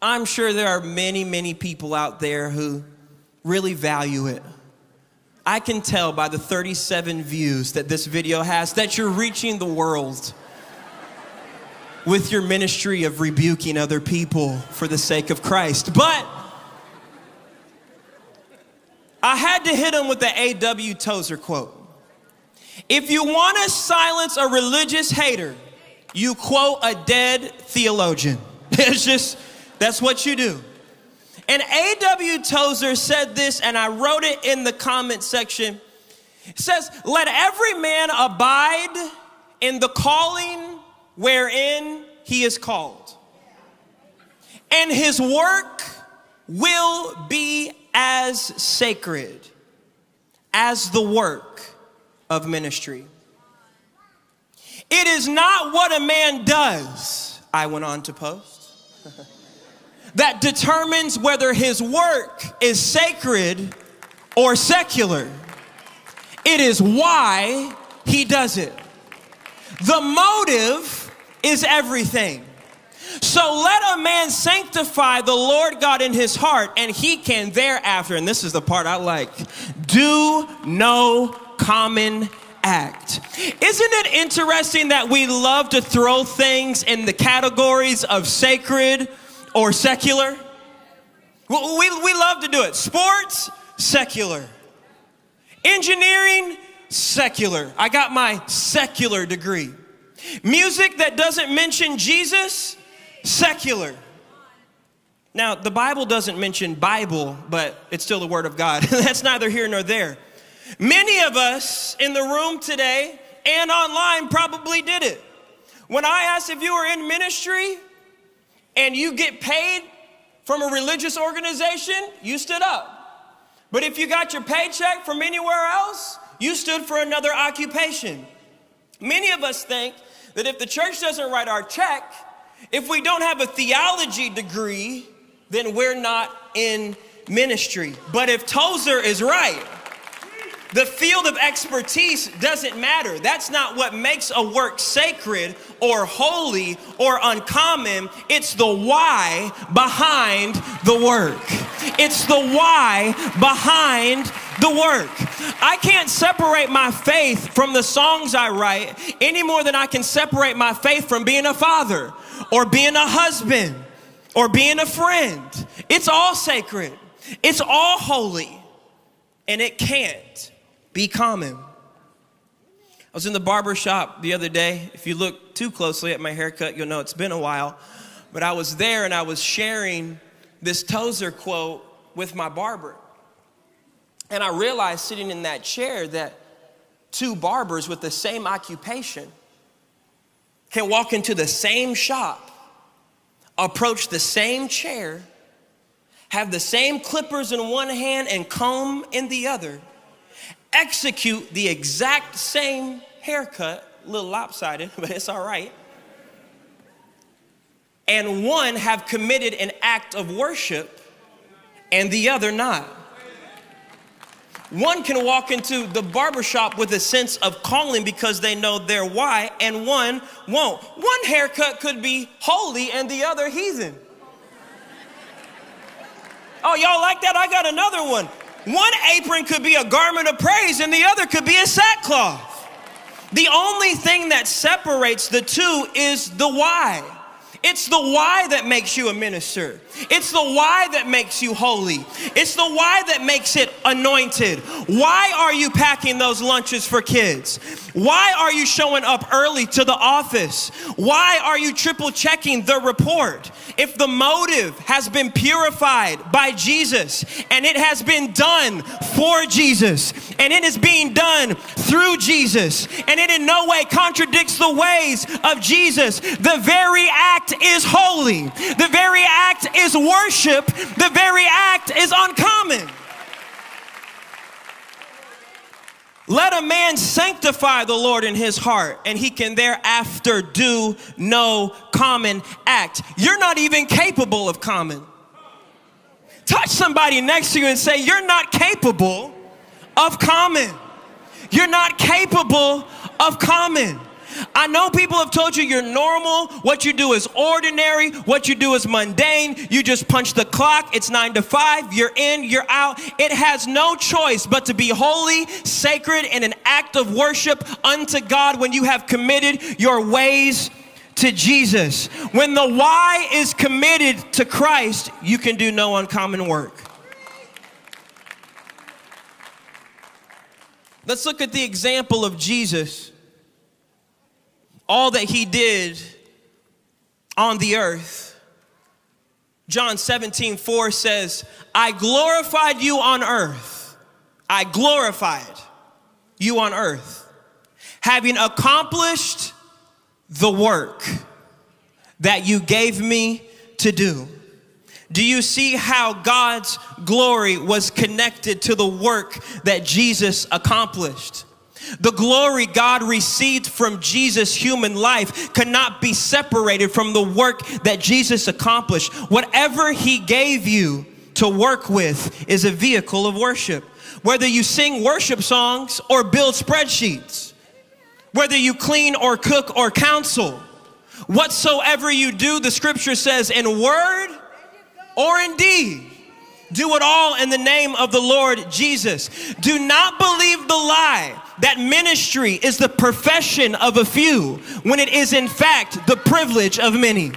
I'm sure there are many, many people out there who really value it. I can tell by the thirty-seven views that this video has that you're reaching the world with your ministry of rebuking other people for the sake of Christ. But I had to hit him with the A W Tozer quote. If you want to silence a religious hater, you quote a dead theologian. It's just, that's what you do. And A W Tozer said this, and I wrote it in the comment section. It says, let every man abide in the calling wherein he is called, and his work will be as sacred as the work of ministry. It is not what a man does, I went on to post, that determines whether his work is sacred or secular. It is why he does it. The motive is everything. So let a man sanctify the Lord God in his heart, and he can thereafter, and this is the part I like, do no common act. Isn't it interesting that we love to throw things in the categories of sacred or secular? We, we love to do it. Sports, secular. Engineering, secular. I got my secular degree. Music that doesn't mention Jesus, secular. Now, the Bible doesn't mention Bible, but it's still the Word of God. That's neither here nor there. Many of us in the room today and online probably did it. When I asked if you were in ministry and you get paid from a religious organization, you stood up. But if you got your paycheck from anywhere else, you stood for another occupation. Many of us think that if the church doesn't write our check, If we don't have a theology degree, then we're not in ministry. But if Tozer is right, the field of expertise doesn't matter. That's not what makes a work sacred or holy or uncommon. It's the why behind the work. It's the why behind the work. I can't separate my faith from the songs I write any more than I can separate my faith from being a father or being a husband or being a friend. It's all sacred. It's all holy. And it can't be common. I was in the barber shop the other day. If you look too closely at my haircut, you'll know it's been a while. But I was there and I was sharing this Tozer quote with my barber. And I realized sitting in that chair that two barbers with the same occupation can walk into the same shop, approach the same chair, have the same clippers in one hand and comb in the other, execute the exact same haircut, a little lopsided, but it's all right, and one have committed an act of worship and the other not. One can walk into the barbershop with a sense of calling because they know their why, and one won't. One haircut could be holy and the other heathen. Oh, y'all like that? I got another one. One apron could be a garment of praise and the other could be a sackcloth. The only thing that separates the two is the why. It's the why that makes you a minister. It's the why that makes you holy. It's the why that makes it anointed. Why are you packing those lunches for kids? Why are you showing up early to the office? Why are you triple checking the report? If the motive has been purified by Jesus and it has been done for Jesus and it is being done through Jesus and it in no way contradicts the ways of Jesus, the very act is holy. The very act is worship. The very act is uncommon. Let a man sanctify the Lord in his heart, and he can thereafter do no common act. You're not even capable of common. Touch somebody next to you and say, you're not capable of common. You're not capable of common. I know people have told you you're normal, what you do is ordinary, what you do is mundane, you just punch the clock, it's nine to five, you're in, you're out. It has no choice but to be holy, sacred, and an act of worship unto God when you have committed your ways to Jesus. When the why is committed to Christ, you can do no uncommon work. Let's look at the example of Jesus. All that he did on the earth. John seventeen four says, I glorified you on earth. I glorified you on earth, having accomplished the work that you gave me to do. Do you see how God's glory was connected to the work that Jesus accomplished? The glory God received from Jesus' human life could not be separated from the work that Jesus accomplished. Whatever he gave you to work with is a vehicle of worship. Whether you sing worship songs or build spreadsheets, whether you clean or cook or counsel, whatsoever you do, the scripture says, in word or in deed, do it all in the name of the Lord Jesus. Do not believe the lie that ministry is the profession of a few when it is in fact the privilege of many.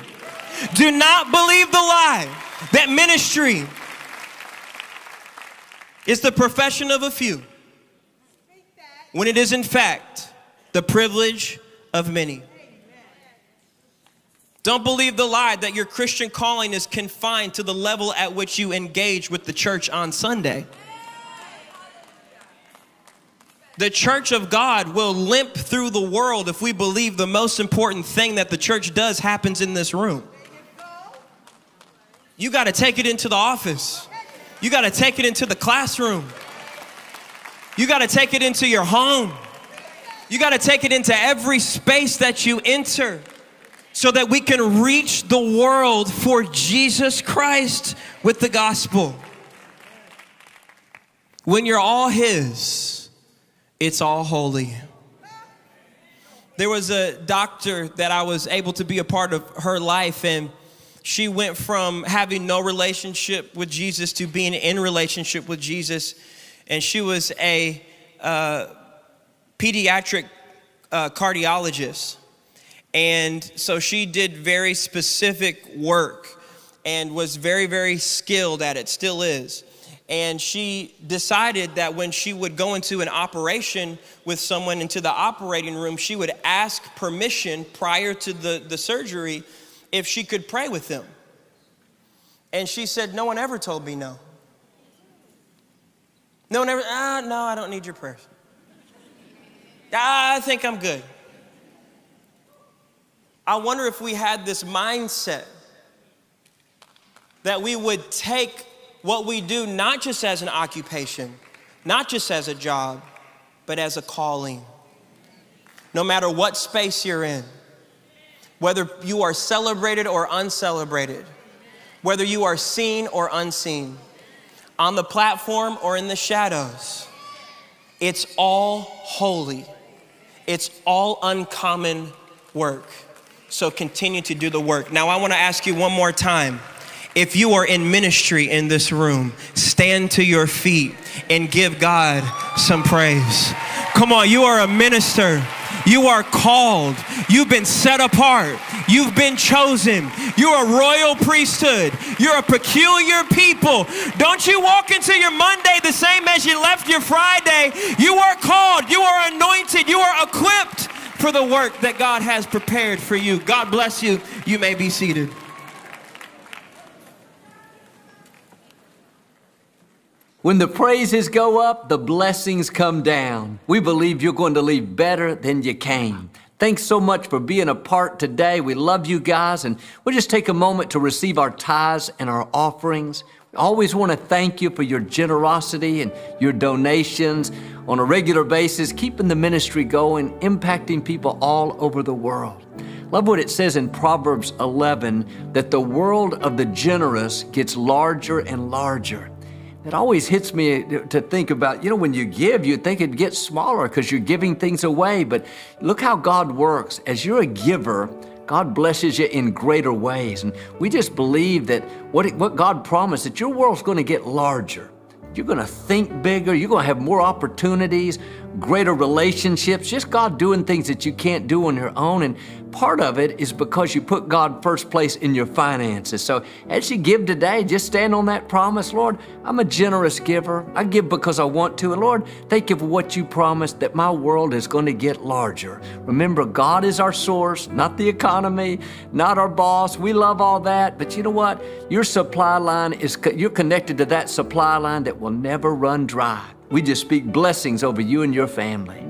Do not believe the lie that ministry is the profession of a few when it is in fact the privilege of many. Don't believe the lie that your Christian calling is confined to the level at which you engage with the church on Sunday. The church of God will limp through the world if we believe the most important thing that the church does happens in this room. You got to take it into the office. You got to take it into the classroom. You got to take it into your home. You got to take it into every space that you enter. so that we can reach the world for Jesus Christ with the gospel. When you're all His, it's all holy. There was a doctor that I was able to be a part of her life, and she went from having no relationship with Jesus to being in relationship with Jesus. And she was a uh, pediatric uh, cardiologist. And so she did very specific work and was very, very skilled at it, still is. And she decided that when she would go into an operation with someone into the operating room, she would ask permission prior to the, the surgery if she could pray with them. And she said, no one ever told me no. No one ever, ah, no, I don't need your prayers. I think I'm good. I wonder if we had this mindset that we would take what we do not just as an occupation, not just as a job, but as a calling. No matter what space you're in, whether you are celebrated or uncelebrated, whether you are seen or unseen, on the platform or in the shadows, it's all holy. It's all uncommon work. So continue to do the work. Now I want to ask you one more time. If you are in ministry in this room, stand to your feet and give God some praise. Come on, you are a minister. You are called. You've been set apart. You've been chosen. You're a royal priesthood. You're a peculiar people. Don't you walk into your Monday the same as you left your Friday. You are called. You are anointed. You are equipped for the work that God has prepared for you. God bless you. You may be seated. When the praises go up, the blessings come down. We believe you're going to leave better than you came. Thanks so much for being a part today. We love you guys, and we'll just take a moment to receive our tithes and our offerings. We always want to thank you for your generosity and your donations on a regular basis, keeping the ministry going, impacting people all over the world. Love what it says in Proverbs eleven, that the world of the generous gets larger and larger. It always hits me to think about, you know, when you give, you think it gets smaller because you're giving things away. But look how God works. As you're a giver, God blesses you in greater ways. And we just believe that what, it, what God promised, that your world's going to get larger. You're going to think bigger. You're going to have more opportunities, greater relationships, just God doing things that you can't do on your own. And part of it is because you put God first place in your finances. So as you give today, just stand on that promise. Lord, I'm a generous giver. I give because I want to. And Lord, thank you for what you promised, that my world is going to get larger. Remember, God is our source, not the economy, not our boss. We love all that. But you know what? Your supply line is, you're connected to that supply line that will never run dry. We just speak blessings over you and your family.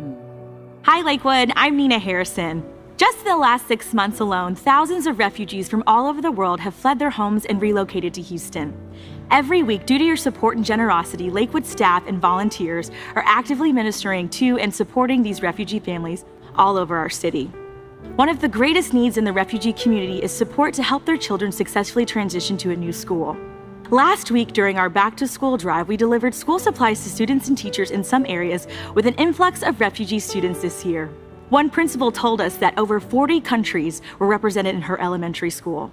Hi, Lakewood. I'm Nina Harrison. Just the last six months alone, thousands of refugees from all over the world have fled their homes and relocated to Houston. Every week, due to your support and generosity, Lakewood staff and volunteers are actively ministering to and supporting these refugee families all over our city. One of the greatest needs in the refugee community is support to help their children successfully transition to a new school. Last week, during our back-to-school drive, we delivered school supplies to students and teachers in some areas with an influx of refugee students this year. One principal told us that over forty countries were represented in her elementary school.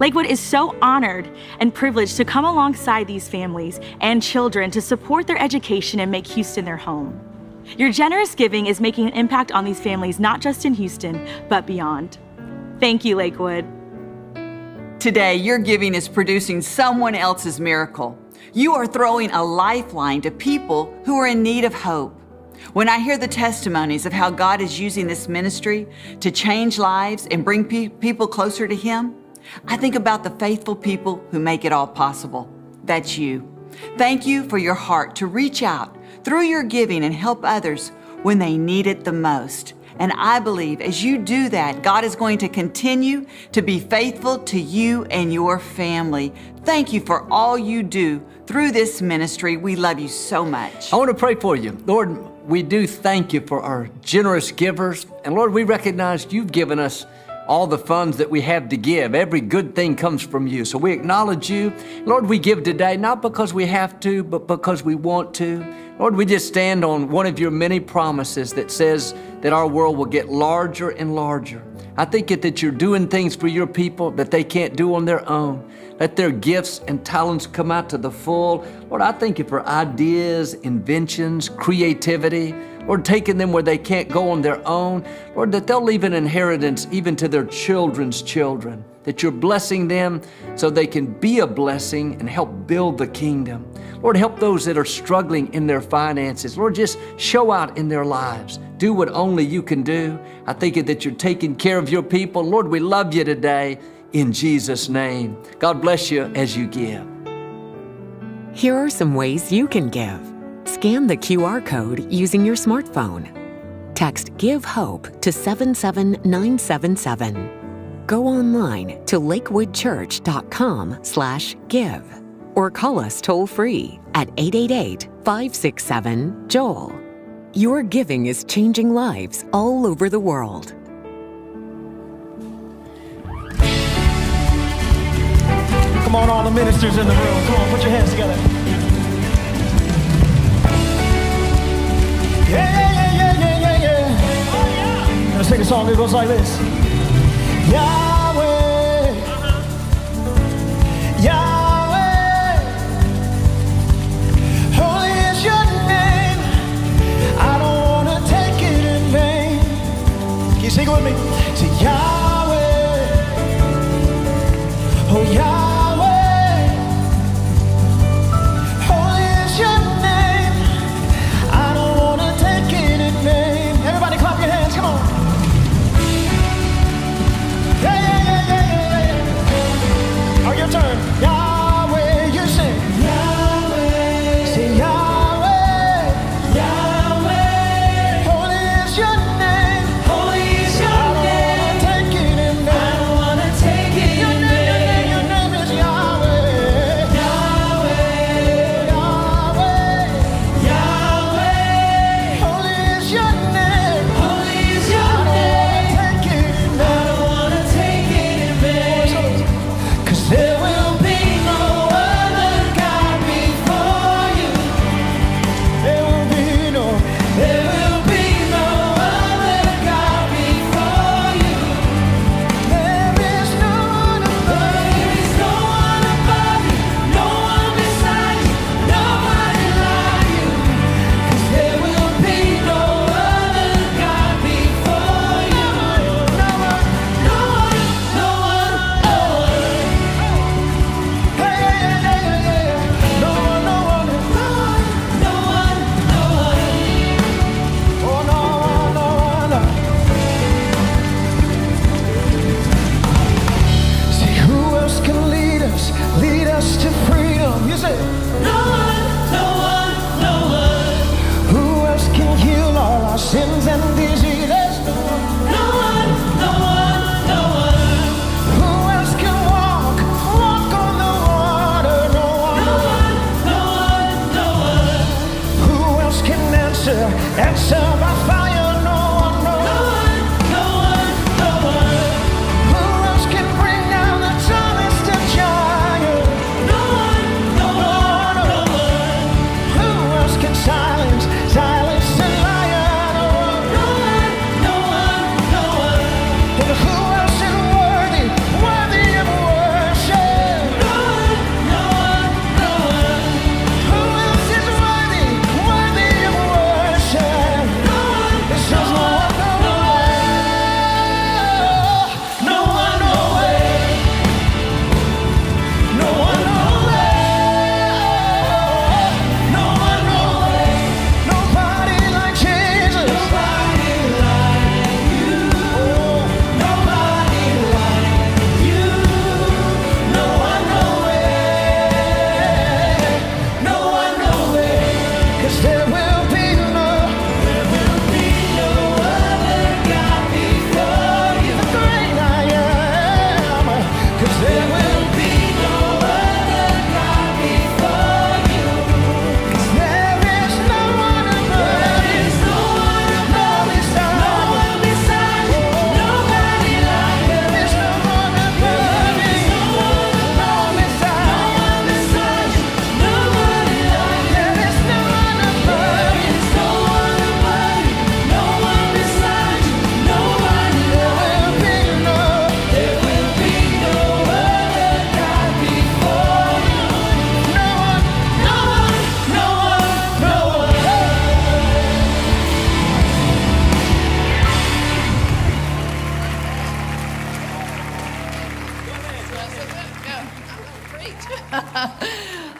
Lakewood is so honored and privileged to come alongside these families and children to support their education and make Houston their home. Your generous giving is making an impact on these families, not just in Houston, but beyond. Thank you, Lakewood. Today, your giving is producing someone else's miracle. You are throwing a lifeline to people who are in need of hope. When I hear the testimonies of how God is using this ministry to change lives and bring pe- people closer to Him, I think about the faithful people who make it all possible. That's you. Thank you for your heart to reach out through your giving and help others when they need it the most. And I believe as you do that, God is going to continue to be faithful to you and your family. Thank you for all you do through this ministry. We love you so much. I want to pray for you. Lord, we do thank you for our generous givers. And Lord, we recognize you've given us all the funds that we have to give. Every good thing comes from you. So we acknowledge you. Lord, we give today, not because we have to, but because we want to. Lord, we just stand on one of your many promises that says that our world will get larger and larger. I think it that you're doing things for your people that they can't do on their own. Let their gifts and talents come out to the full. Lord, I thank you for ideas, inventions, creativity. Lord, taking them where they can't go on their own. Lord, that they'll leave an inheritance even to their children's children. That you're blessing them so they can be a blessing and help build the kingdom. Lord, help those that are struggling in their finances. Lord, just show out in their lives. Do what only you can do. I thank you that you're taking care of your people. Lord, we love you today. In Jesus' name, God bless you as you give. Here are some ways you can give. Scan the Q R code using your smartphone. Text Give Hope to seven seven nine seven seven. Go online to lakewood church dot com slash give or call us toll free at eight eight eight, five six seven, J O E L. Your giving is changing lives all over the world. Come on, all the ministers in the room. Come on, put your hands together. Yeah, yeah, yeah, yeah, yeah, yeah. Oh, yeah. Let's take a song that goes like this. Yahweh. Uh-huh. Yahweh. Holy is your name. I don't want to take it in vain. Can you sing it with me? Say, Yahweh. Oh, Yahweh. Come on.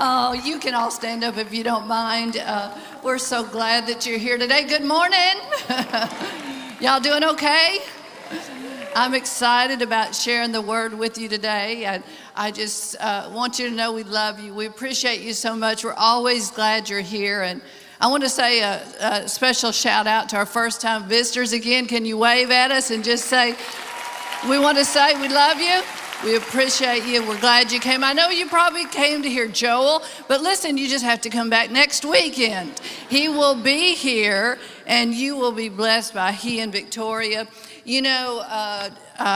Oh, you can all stand up if you don't mind. Uh, we're so glad that you're here today. Good morning. Y'all doing okay? I'm excited about sharing the word with you today. I, I just uh, want you to know we love you. We appreciate you so much. We're always glad you're here. And I want to say a, a special shout out to our first time visitors. Again, can you wave at us and just say, we want to say we love you. We appreciate you. We're glad you came. I know you probably came to hear Joel, but listen, you just have to come back next weekend. He will be here, and you will be blessed by he and Victoria. You know, uh, uh,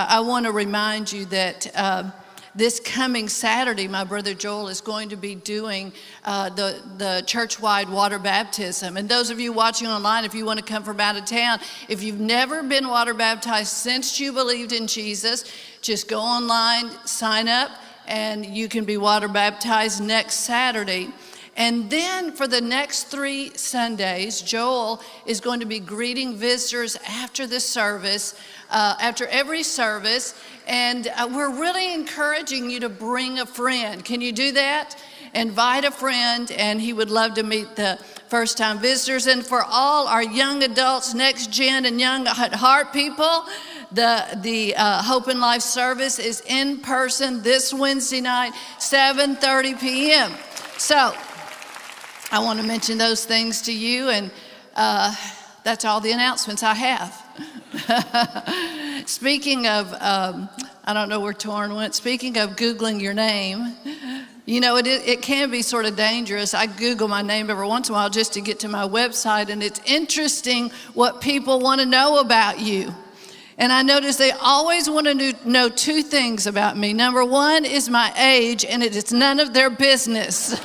I want to remind you that uh, this coming Saturday, my brother Joel is going to be doing uh, the, the church-wide water baptism. And those of you watching online, if you want to come from out of town, if you've never been water baptized since you believed in Jesus, just go online, sign up, and you can be water baptized next Saturday. And then for the next three Sundays, Joel is going to be greeting visitors after the service, uh, after every service. And uh, we're really encouraging you to bring a friend. Can you do that? Invite a friend, and he would love to meet the first-time visitors. And for all our young adults, next gen, and young at heart people, The, the uh, Hope and Life service is in person this Wednesday night, seven thirty p m So I want to mention those things to you, and uh, that's all the announcements I have. Speaking of, um, I don't know where Torin went, speaking of Googling your name, you know, it, it can be sort of dangerous. I Google my name every once in a while just to get to my website, and it's interesting what people want to know about you. And I noticed they always want to know two things about me. Number one is my age, and it is none of their business.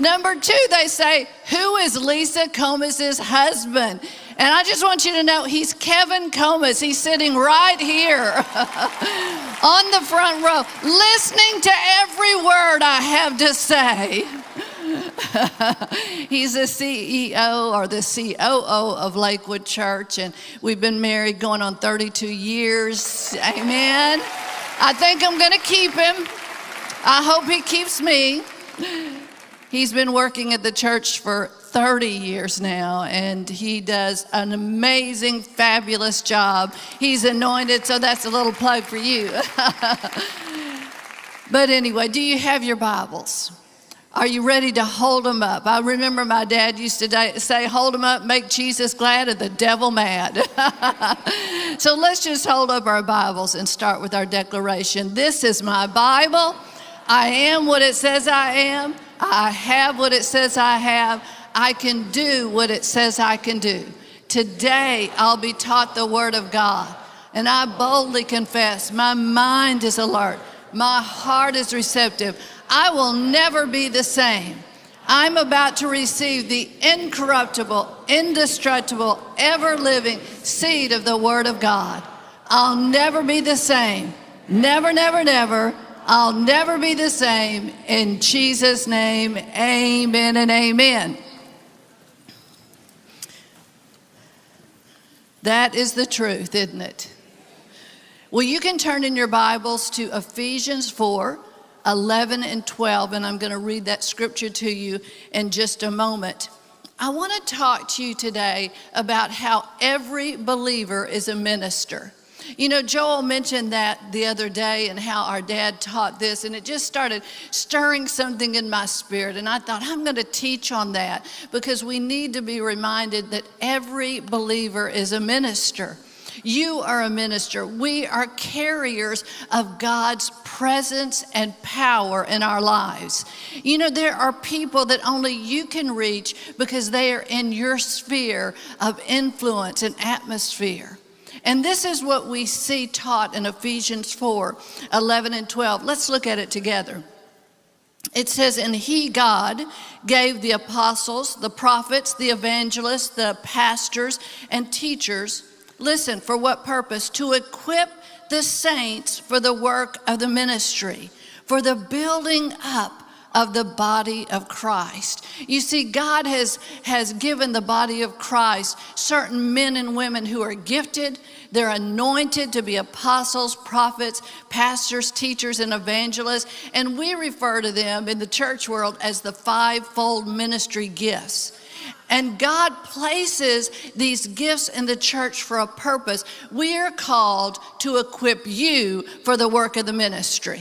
Number two, they say, who is Lisa Combs' husband? And I just want you to know he's Kevin Combs. He's sitting right here on the front row, listening to every word I have to say. He's the C E O or the C O O of Lakewood Church, and we've been married going on thirty-two years. Amen. I think I'm going to keep him. I hope he keeps me. He's been working at the church for thirty years now, and he does an amazing, fabulous job. He's anointed, so that's a little plug for you. But anyway, do you have your Bibles? Are you ready to hold them up? I remember my dad used to say, hold them up, make Jesus glad and the devil mad. So let's just hold up our Bibles and start with our declaration. This is my Bible. I am what it says I am. I have what it says I have. I can do what it says I can do. Today, I'll be taught the Word of God. And I boldly confess, my mind is alert. My heart is receptive. I will never be the same. I'm about to receive the incorruptible, indestructible, ever-living seed of the Word of God. I'll never be the same. Never, never, never. I'll never be the same. In Jesus' name, amen and amen. That is the truth, isn't it? Well, you can turn in your Bibles to Ephesians four, eleven and twelve, and I'm going to read that scripture to you in just a moment. I want to talk to you today about how every believer is a minister. You know, Joel mentioned that the other day and how our dad taught this, and it just started stirring something in my spirit, and I thought, I'm going to teach on that because we need to be reminded that every believer is a minister. You are a minister. We are carriers of God's presence and power in our lives. You know, there are people that only you can reach because they are in your sphere of influence and atmosphere. And this is what we see taught in Ephesians four, eleven and twelve. Let's look at it together. It says, and he, God, gave the apostles, the prophets, the evangelists, the pastors, and teachers. Listen, for what purpose? To equip the saints for the work of the ministry, for the building up of the body of Christ. You see, God has, has given the body of Christ certain men and women who are gifted. They're anointed to be apostles, prophets, pastors, teachers, and evangelists. And we refer to them in the church world as the fivefold ministry gifts. And God places these gifts in the church for a purpose. We are called to equip you for the work of the ministry.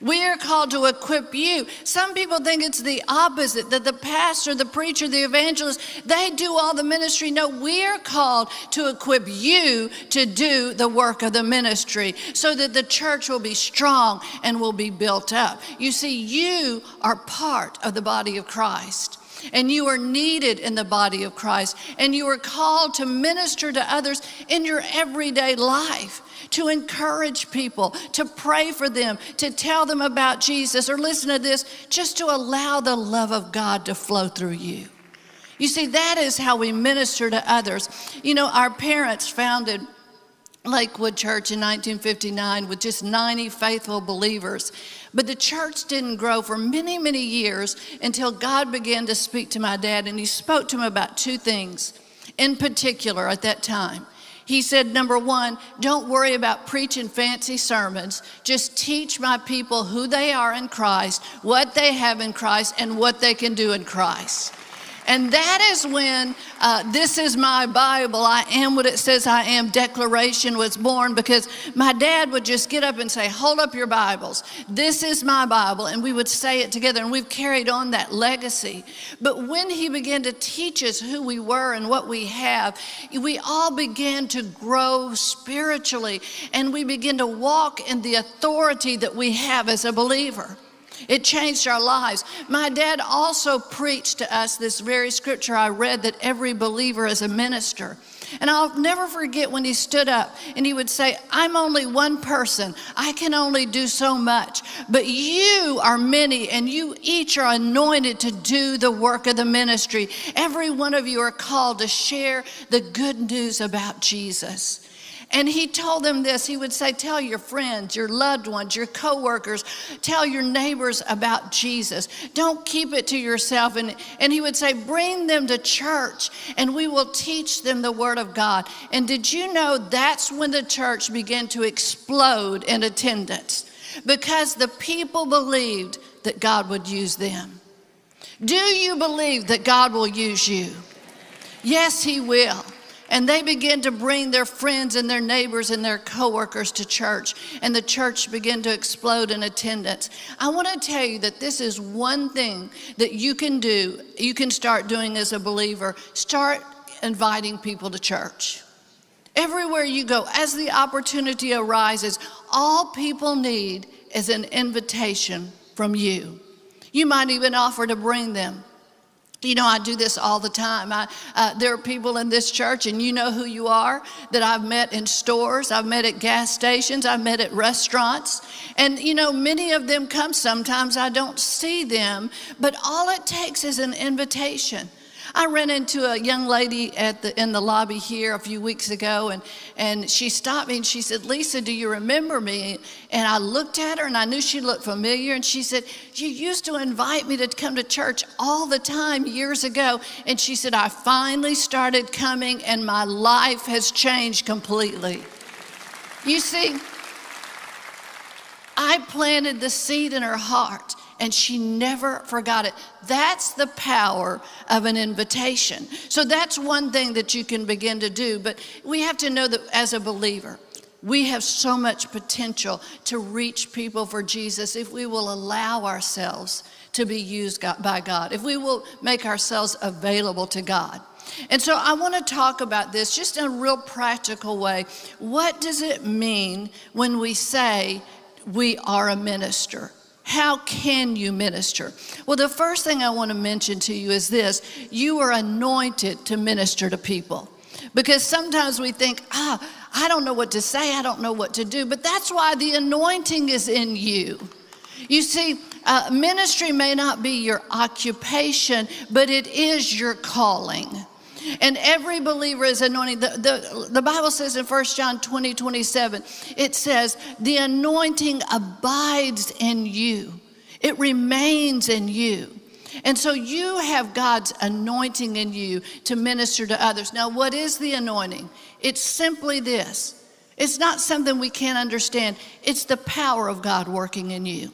We are called to equip you. Some people think it's the opposite, that the pastor, the preacher, the evangelist, they do all the ministry. No, we are called to equip you to do the work of the ministry so that the church will be strong and will be built up. You see, you are part of the body of Christ. And you are needed in the body of Christ. And you are called to minister to others in your everyday life, to encourage people, to pray for them, to tell them about Jesus, or listen to this, just to allow the love of God to flow through you. You see, that is how we minister to others. You know, our parents founded Lakewood Church in nineteen fifty-nine with just ninety faithful believers. But the church didn't grow for many, many years until God began to speak to my dad, and he spoke to him about two things in particular at that time. He said, number one, don't worry about preaching fancy sermons. Just teach my people who they are in Christ, what they have in Christ, and what they can do in Christ. And that is when uh, this is my Bible, I am what it says I am declaration was born, because my dad would just get up and say, hold up your Bibles. This is my Bible. And we would say it together, and we've carried on that legacy. But when he began to teach us who we were and what we have, we all began to grow spiritually, and we began to walk in the authority that we have as a believer. It changed our lives. My dad also preached to us this very scripture I read, that every believer is a minister. And I'll never forget when he stood up and he would say, I'm only one person. I can only do so much. But you are many, and you each are anointed to do the work of the ministry. Every one of you are called to share the good news about Jesus. And he told them this, he would say, tell your friends, your loved ones, your coworkers, tell your neighbors about Jesus. Don't keep it to yourself. And, and he would say, bring them to church and we will teach them the word of God. And did you know that's when the church began to explode in attendance? Because the people believed that God would use them. Do you believe that God will use you? Yes, he will. And they began to bring their friends and their neighbors and their coworkers to church. And the church began to explode in attendance. I want to tell you that this is one thing that you can do, you can start doing as a believer. Start inviting people to church. Everywhere you go, as the opportunity arises, all people need is an invitation from you. You might even offer to bring them. You know, I do this all the time. I, uh, there are people in this church, and you know who you are, that I've met in stores, I've met at gas stations, I've met at restaurants. And, you know, many of them come sometimes. I don't see them, but all it takes is an invitation. I ran into a young lady at the, in the lobby here a few weeks ago, and, and she stopped me and she said, Lisa, do you remember me? And I looked at her and I knew she looked familiar, and she said, you used to invite me to come to church all the time years ago. And she said, I finally started coming and my life has changed completely. You see, I planted the seed in her heart, and she never forgot it. That's the power of an invitation. So that's one thing that you can begin to do. But we have to know that as a believer, we have so much potential to reach people for Jesus if we will allow ourselves to be used by God, if we will make ourselves available to God. And so I want to talk about this just in a real practical way. What does it mean when we say we are a minister? How can you minister? Well, the first thing I want to mention to you is this. You are anointed to minister to people. Because sometimes we think, ah, I don't know what to say. I don't know what to do. But that's why the anointing is in you. You see, uh, ministry may not be your occupation, but it is your calling. And every believer is anointed. The, the, the Bible says in First John twenty, twenty-seven, it says, the anointing abides in you. It remains in you. And so you have God's anointing in you to minister to others. Now, what is the anointing? It's simply this. It's not something we can't understand. It's the power of God working in you.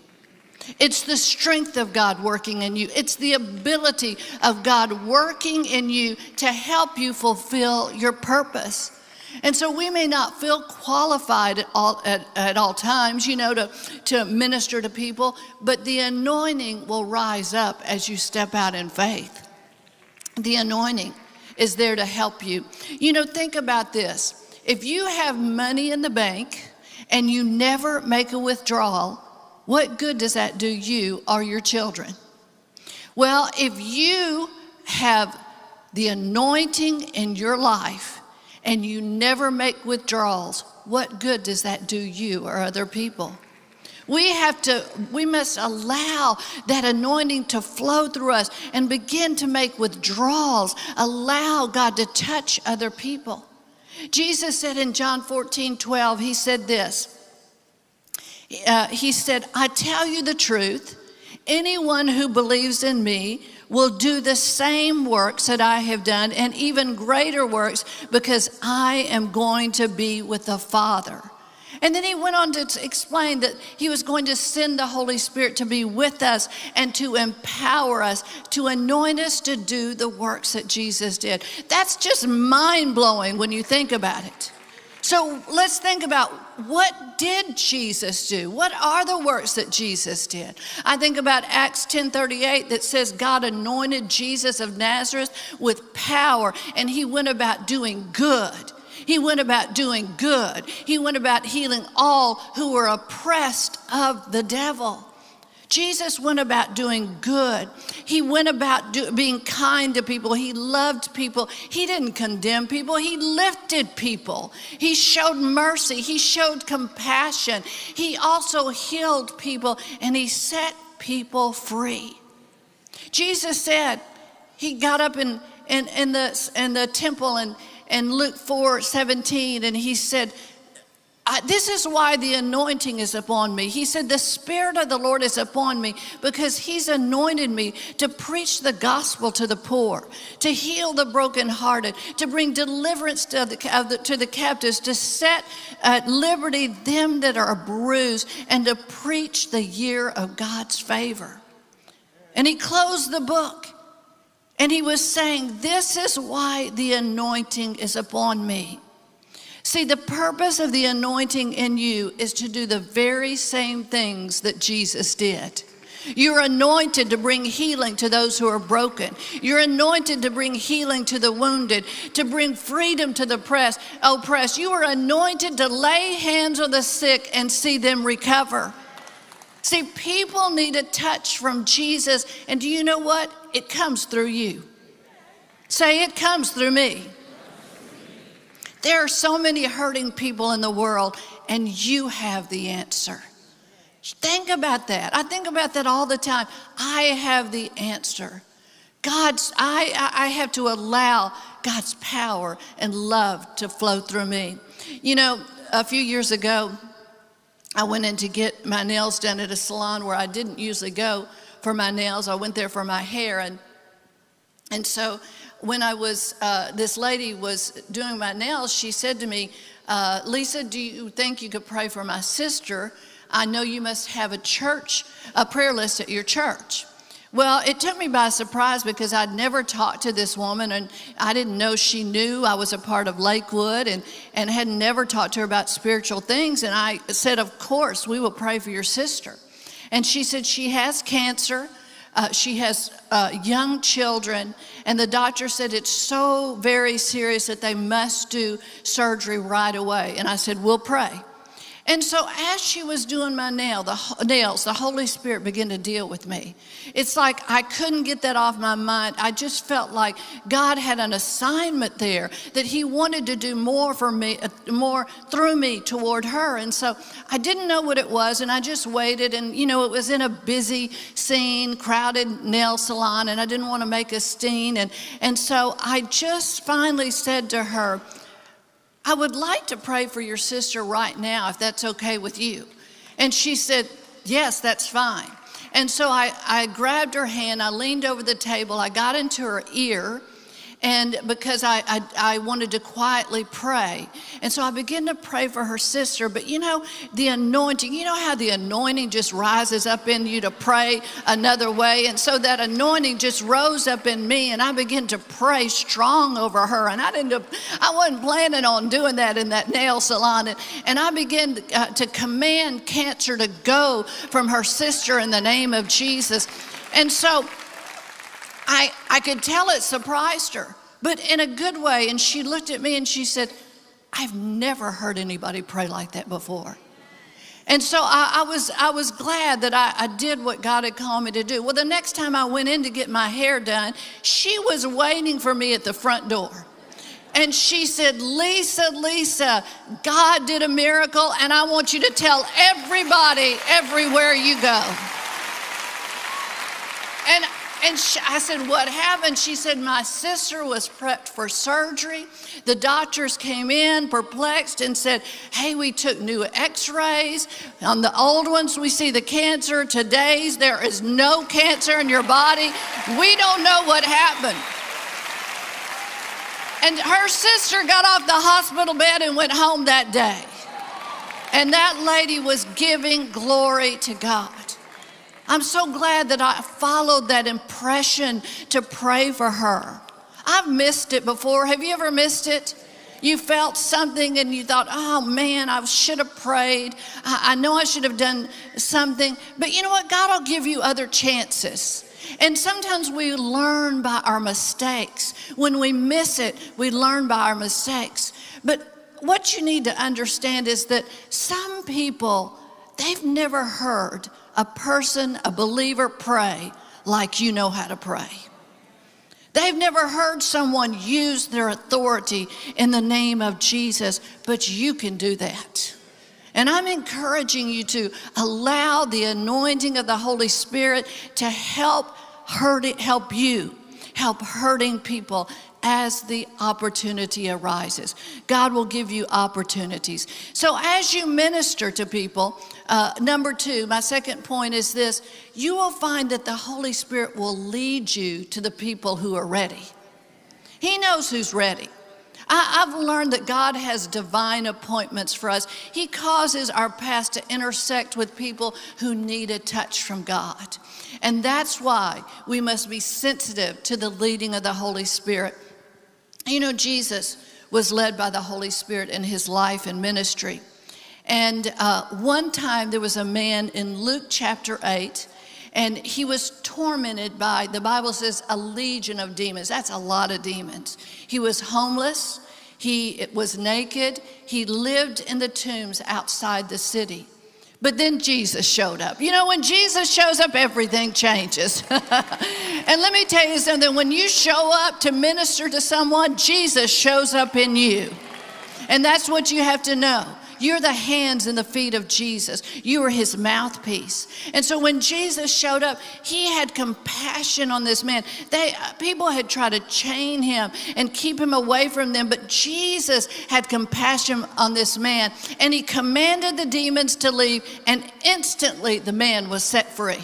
It's the strength of God working in you. It's the ability of God working in you to help you fulfill your purpose. And so we may not feel qualified at all, at, at all times, you know, to, to minister to people, but the anointing will rise up as you step out in faith. The anointing is there to help you. You know, think about this. If you have money in the bank and you never make a withdrawal, what good does that do you or your children? Well, if you have the anointing in your life and you never make withdrawals, what good does that do you or other people? We have to, we must allow that anointing to flow through us and begin to make withdrawals. Allow God to touch other people. Jesus said in John fourteen twelve, he said this. Uh, he said, I tell you the truth, anyone who believes in me will do the same works that I have done and even greater works, because I am going to be with the Father. And then he went on to explain that he was going to send the Holy Spirit to be with us and to empower us, to anoint us to do the works that Jesus did. That's just mind-blowing when you think about it. So let's think about, what did Jesus do? What are the works that Jesus did? I think about Acts ten thirty-eight that says God anointed Jesus of Nazareth with power, and he went about doing good. He went about doing good. He went about healing all who were oppressed of the devil. Jesus went about doing good. He went about do, being kind to people. He loved people. He didn't condemn people. He lifted people. He showed mercy. He showed compassion. He also healed people, and he set people free. Jesus said, he got up in, in, in, the, in the temple in, in Luke four seventeen, and he said, I, this is why the anointing is upon me. He said, the Spirit of the Lord is upon me because he's anointed me to preach the gospel to the poor, to heal the brokenhearted, to bring deliverance to the, of the, to the captives, to set at liberty them that are bruised, and to preach the year of God's favor. And he closed the book, and he was saying, this is why the anointing is upon me. See, the purpose of the anointing in you is to do the very same things that Jesus did. You're anointed to bring healing to those who are broken. You're anointed to bring healing to the wounded, to bring freedom to the oppressed. You are anointed to lay hands on the sick and see them recover. See, people need a touch from Jesus, and do you know what? It comes through you. Say, it comes through me. There are so many hurting people in the world, and you have the answer. Think about that. I think about that all the time. I have the answer. God's, I, I have to allow God's power and love to flow through me. You know, a few years ago, I went in to get my nails done at a salon where I didn't usually go for my nails. I went there for my hair, and and so when I was, uh, this lady was doing my nails, she said to me, uh, Lisa, do you think you could pray for my sister? I know you must have a church, a prayer list at your church. Well, it took me by surprise because I'd never talked to this woman, and I didn't know she knew I was a part of Lakewood, and, and had never talked to her about spiritual things. And I said, of course, we will pray for your sister. And she said, she has cancer. Uh, she has uh, young children, and the doctor said it's so very serious that they must do surgery right away. And I said, we'll pray. And so as she was doing my nail, the nails, the Holy Spirit began to deal with me. It's like I couldn't get that off my mind. I just felt like God had an assignment there, that he wanted to do more for me, more through me toward her. And so I didn't know what it was, and I just waited. And, you know, it was in a busy scene, crowded nail salon, and I didn't want to make a scene. And, and so I just finally said to her, I would like to pray for your sister right now, if that's okay with you. And she said, yes, that's fine. And so I, I grabbed her hand, I leaned over the table, I got into her ear, and because I, I, I wanted to quietly pray. And so I began to pray for her sister, but you know, the anointing, you know how the anointing just rises up in you to pray another way? And so that anointing just rose up in me, and I began to pray strong over her. And I didn't, I wasn't planning on doing that in that nail salon. And, and I began to, uh, to command cancer to go from her sister in the name of Jesus. And so I, I could tell it surprised her, but in a good way. And she looked at me and she said, I've never heard anybody pray like that before. And so I, I, was, I was glad that I, I did what God had called me to do. Well, the next time I went in to get my hair done, she was waiting for me at the front door. And she said, Lisa, Lisa, God did a miracle, and I want you to tell everybody everywhere you go. And And she, I said, what happened? She said, my sister was prepped for surgery. The doctors came in perplexed and said, hey, we took new x-rays. On the old ones, we see the cancer. Today's, there is no cancer in your body. We don't know what happened. And her sister got off the hospital bed and went home that day. And that lady was giving glory to God. I'm so glad that I followed that impression to pray for her. I've missed it before. Have you ever missed it? You felt something and you thought, oh man, I should have prayed. I, I know I should have done something. But you know what? God will give you other chances. And sometimes we learn by our mistakes. When we miss it, we learn by our mistakes. But what you need to understand is that some people, they've never heard a person, a believer, pray like you know how to pray. They've never heard someone use their authority in the name of Jesus, but you can do that. And I'm encouraging you to allow the anointing of the Holy Spirit to help hurt it, help you, help hurting people as the opportunity arises. God will give you opportunities. So as you minister to people, uh, number two, my second point is this: you will find that the Holy Spirit will lead you to the people who are ready. He knows who's ready. I, I've learned that God has divine appointments for us. He causes our paths to intersect with people who need a touch from God. And that's why we must be sensitive to the leading of the Holy Spirit. You know, Jesus was led by the Holy Spirit in his life and ministry. And uh, one time there was a man in Luke chapter eight, and he was tormented by, the Bible says, a legion of demons. That's a lot of demons. He was homeless. He was naked. He lived in the tombs outside the city. But then Jesus showed up. You know, when Jesus shows up, everything changes. And let me tell you something, when you show up to minister to someone, Jesus shows up in you. And that's what you have to know. You're the hands and the feet of Jesus. You are his mouthpiece. And so when Jesus showed up, he had compassion on this man. They, people had tried to chain him and keep him away from them, but Jesus had compassion on this man, and he commanded the demons to leave, and instantly the man was set free.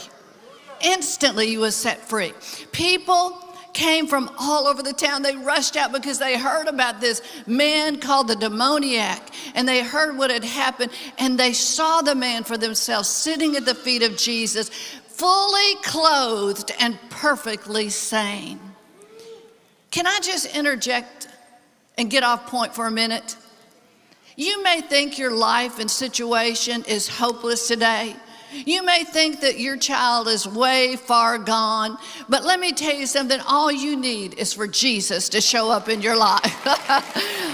Instantly he was set free. People came from all over the town. They rushed out because they heard about this man called the demoniac, and they heard what had happened, and they saw the man for themselves sitting at the feet of Jesus, fully clothed and perfectly sane. Can I just interject and get off point for a minute? You may think your life and situation is hopeless today. You may think that your child is way far gone, but let me tell you something. All you need is for Jesus to show up in your life.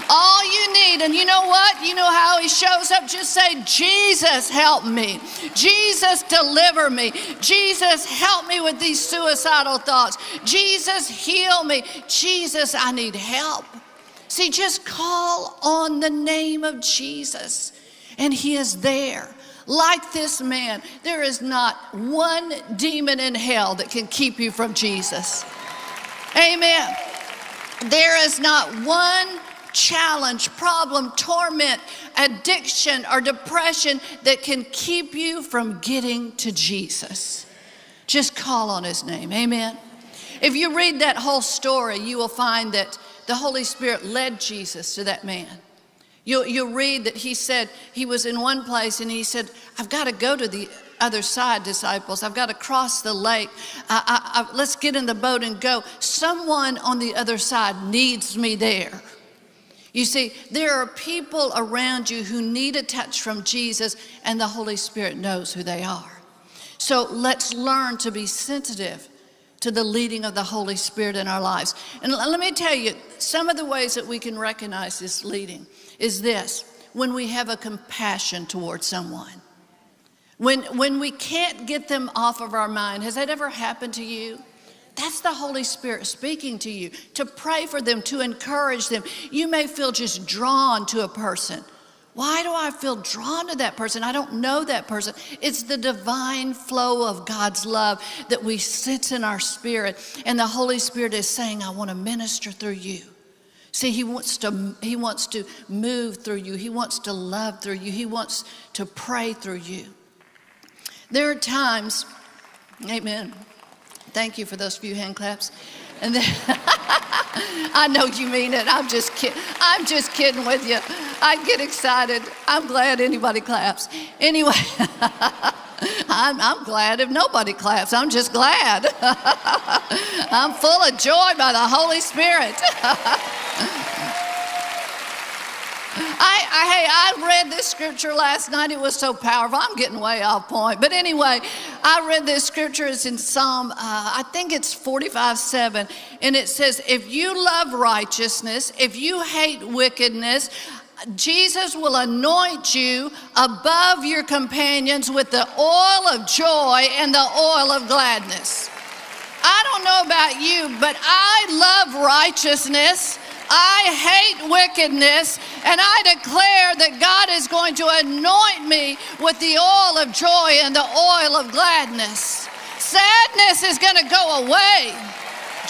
All you need, and you know what? You know how he shows up? Just say, Jesus, help me. Jesus, deliver me. Jesus, help me with these suicidal thoughts. Jesus, heal me. Jesus, I need help. See, just call on the name of Jesus, and he is there. Like this man, there is not one demon in hell that can keep you from Jesus. Amen. There is not one challenge, problem, torment, addiction, or depression that can keep you from getting to Jesus. Just call on his name, amen? If you read that whole story, you will find that the Holy Spirit led Jesus to that man. You'll, you'll read that he said, he was in one place and he said, I've got to go to the other side, disciples. I've got to cross the lake. I, I, I, let's get in the boat and go. Someone on the other side needs me there. You see, there are people around you who need a touch from Jesus, and the Holy Spirit knows who they are. So let's learn to be sensitive to the leading of the Holy Spirit in our lives. And let me tell you, some of the ways that we can recognize this leading is this: when we have a compassion towards someone, when, when we can't get them off of our mind. Has that ever happened to you? That's the Holy Spirit speaking to you, to pray for them, to encourage them. You may feel just drawn to a person. Why do I feel drawn to that person? I don't know that person. It's the divine flow of God's love that we sense in our spirit. And the Holy Spirit is saying, I want to minister through you. See, he wants to, he wants to move through you. He wants to love through you. He wants to pray through you. There are times, amen. Thank you for those few hand claps. And then, I know you mean it. I'm just kidding. I'm just kidding with you. I get excited. I'm glad anybody claps. Anyway, I'm, I'm glad if nobody claps. I'm just glad. I'm full of joy by the Holy Spirit. I, I, hey, I read this scripture last night. It was so powerful. I'm getting way off point. But anyway, I read this scripture. It's in Psalm, uh, I think it's forty-five, seven. And it says, if you love righteousness, if you hate wickedness, Jesus will anoint you above your companions with the oil of joy and the oil of gladness. I don't know about you, but I love righteousness. I hate wickedness, and I declare that God is going to anoint me with the oil of joy and the oil of gladness. Sadness is going to go away.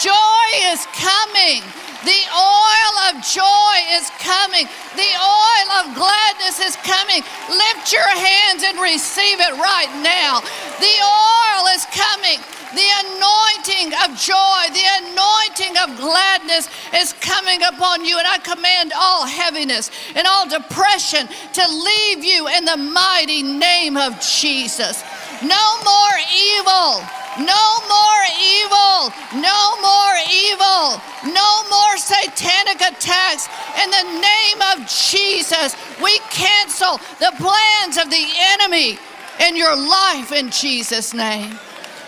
Joy is coming. The oil of joy is coming. The oil of gladness is coming. Lift your hands and receive it right now. The oil is coming. The anointing of joy, the anointing of gladness is coming upon you. And I command all heaviness and all depression to leave you in the mighty name of Jesus. No more evil, no more evil, no more evil, no more satanic attacks. In the name of Jesus, we cancel the plans of the enemy in your life in Jesus' name.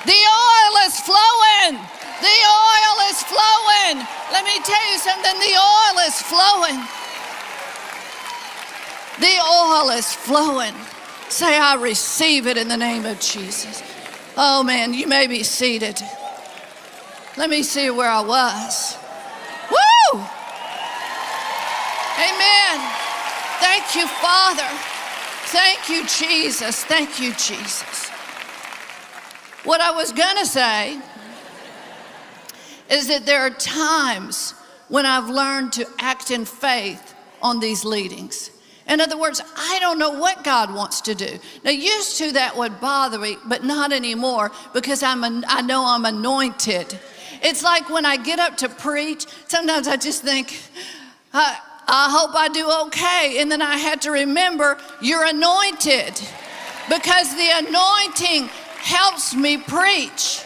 The oil is flowing. The oil is flowing. Let me tell you something. The oil is flowing. The oil is flowing. Say, I receive it in the name of Jesus. Oh, man, you may be seated. Let me see where I was. Woo! Amen. Thank you, Father. Thank you, Jesus. Thank you, Jesus. What I was gonna say is that there are times when I've learned to act in faith on these leadings. In other words, I don't know what God wants to do. Now, used to that would bother me, but not anymore because I'm an, I know I'm anointed. It's like when I get up to preach, sometimes I just think, I, I hope I do okay. And then I had to remember, you're anointed, because the anointing helps me preach.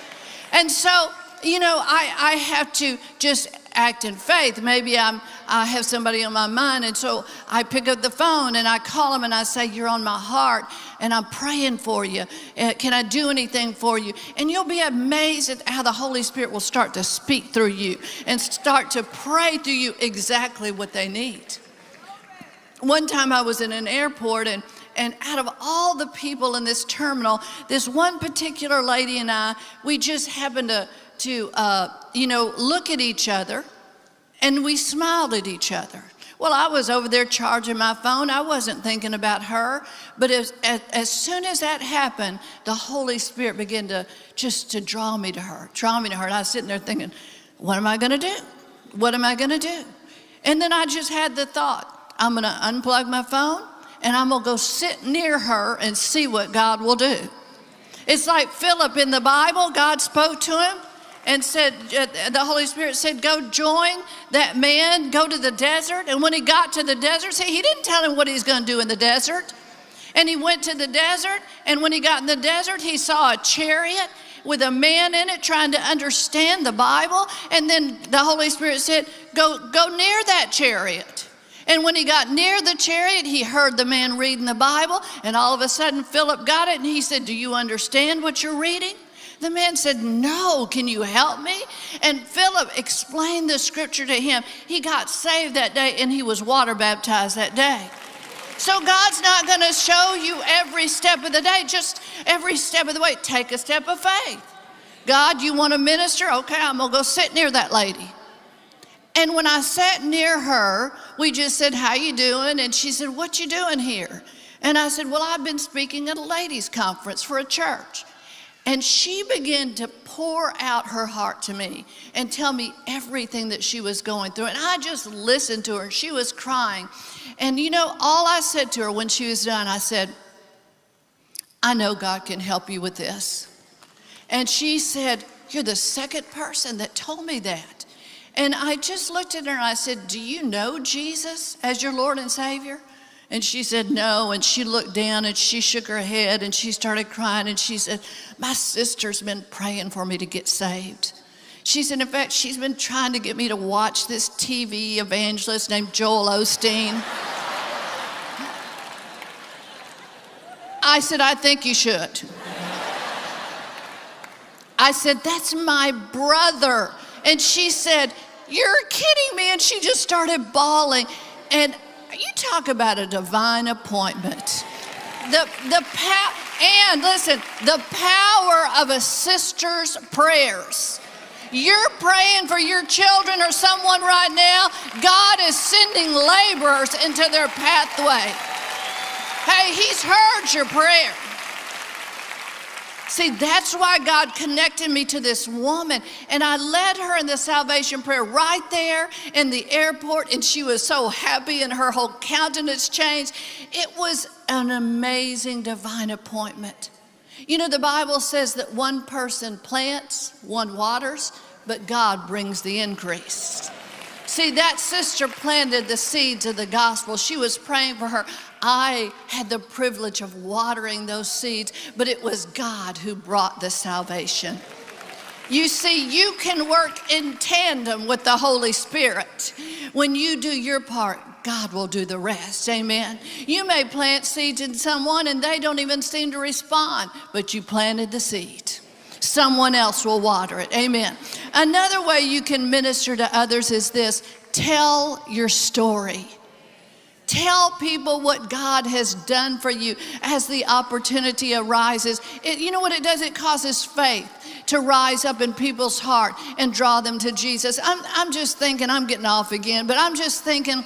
And so, you know, I, I have to just act in faith. Maybe I'm, I have somebody on my mind, and so I pick up the phone and I call them and I say, you're on my heart and I'm praying for you. Uh, can I do anything for you? And you'll be amazed at how the Holy Spirit will start to speak through you and start to pray through you exactly what they need. One time I was in an airport, and And out of all the people in this terminal, this one particular lady and I, we just happened to, to uh, you know, look at each other, and we smiled at each other. Well, I was over there charging my phone. I wasn't thinking about her. But as, as, as soon as that happened, the Holy Spirit began to just to draw me to her, draw me to her. And I was sitting there thinking, what am I going to do? What am I going to do? And then I just had the thought, I'm going to unplug my phone, and I'm going to go sit near her and see what God will do. It's like Philip in the Bible. God spoke to him and said, uh, the Holy Spirit said, go join that man, go to the desert. And when he got to the desert, see, he didn't tell him what he's going to do in the desert. And he went to the desert, and when he got in the desert, he saw a chariot with a man in it trying to understand the Bible. And then the Holy Spirit said, go, go near that chariot. And when he got near the chariot, he heard the man reading the Bible, and all of a sudden Philip got it, and he said, do you understand what you're reading? The man said, no, can you help me? And Philip explained the scripture to him. He got saved that day, and he was water baptized that day. So God's not going to show you every step of the day, just every step of the way. Take a step of faith. God, you want to minister? Okay, I'm going to go sit near that lady. And when I sat near her, we just said, how you doing? And she said, what you doing here? And I said, well, I've been speaking at a ladies' conference for a church. And she began to pour out her heart to me and tell me everything that she was going through. And I just listened to her, and she was crying. And you know, all I said to her when she was done, I said, I know God can help you with this. And she said, you're the second person that told me that. And I just looked at her and I said, do you know Jesus as your Lord and Savior? And she said, no. And she looked down and she shook her head and she started crying. And she said, my sister's been praying for me to get saved. She said, in fact, she's been trying to get me to watch this T V evangelist named Joel Osteen. I said, I think you should. I said, that's my brother. And she said, you're kidding me. And she just started bawling. And you talk about a divine appointment. The, the and listen, the power of a sister's prayers. You're praying for your children or someone right now. God is sending laborers into their pathway. Hey, he's heard your prayer. See, that's why God connected me to this woman. And I led her in the salvation prayer right there in the airport. And she was so happy and her whole countenance changed. It was an amazing divine appointment. You know, the Bible says that one person plants, one waters, but God brings the increase. See, that sister planted the seeds of the gospel. She was praying for her. I had the privilege of watering those seeds, but it was God who brought the salvation. You see, you can work in tandem with the Holy Spirit. When you do your part, God will do the rest, amen. You may plant seeds in someone and they don't even seem to respond, but you planted the seed. Someone else will water it, amen. Another way you can minister to others is this: tell your story. Tell people what God has done for you as the opportunity arises. It, you know what it does? It causes faith to rise up in people's heart and draw them to Jesus. I'm, I'm just thinking, I'm getting off again, but I'm just thinking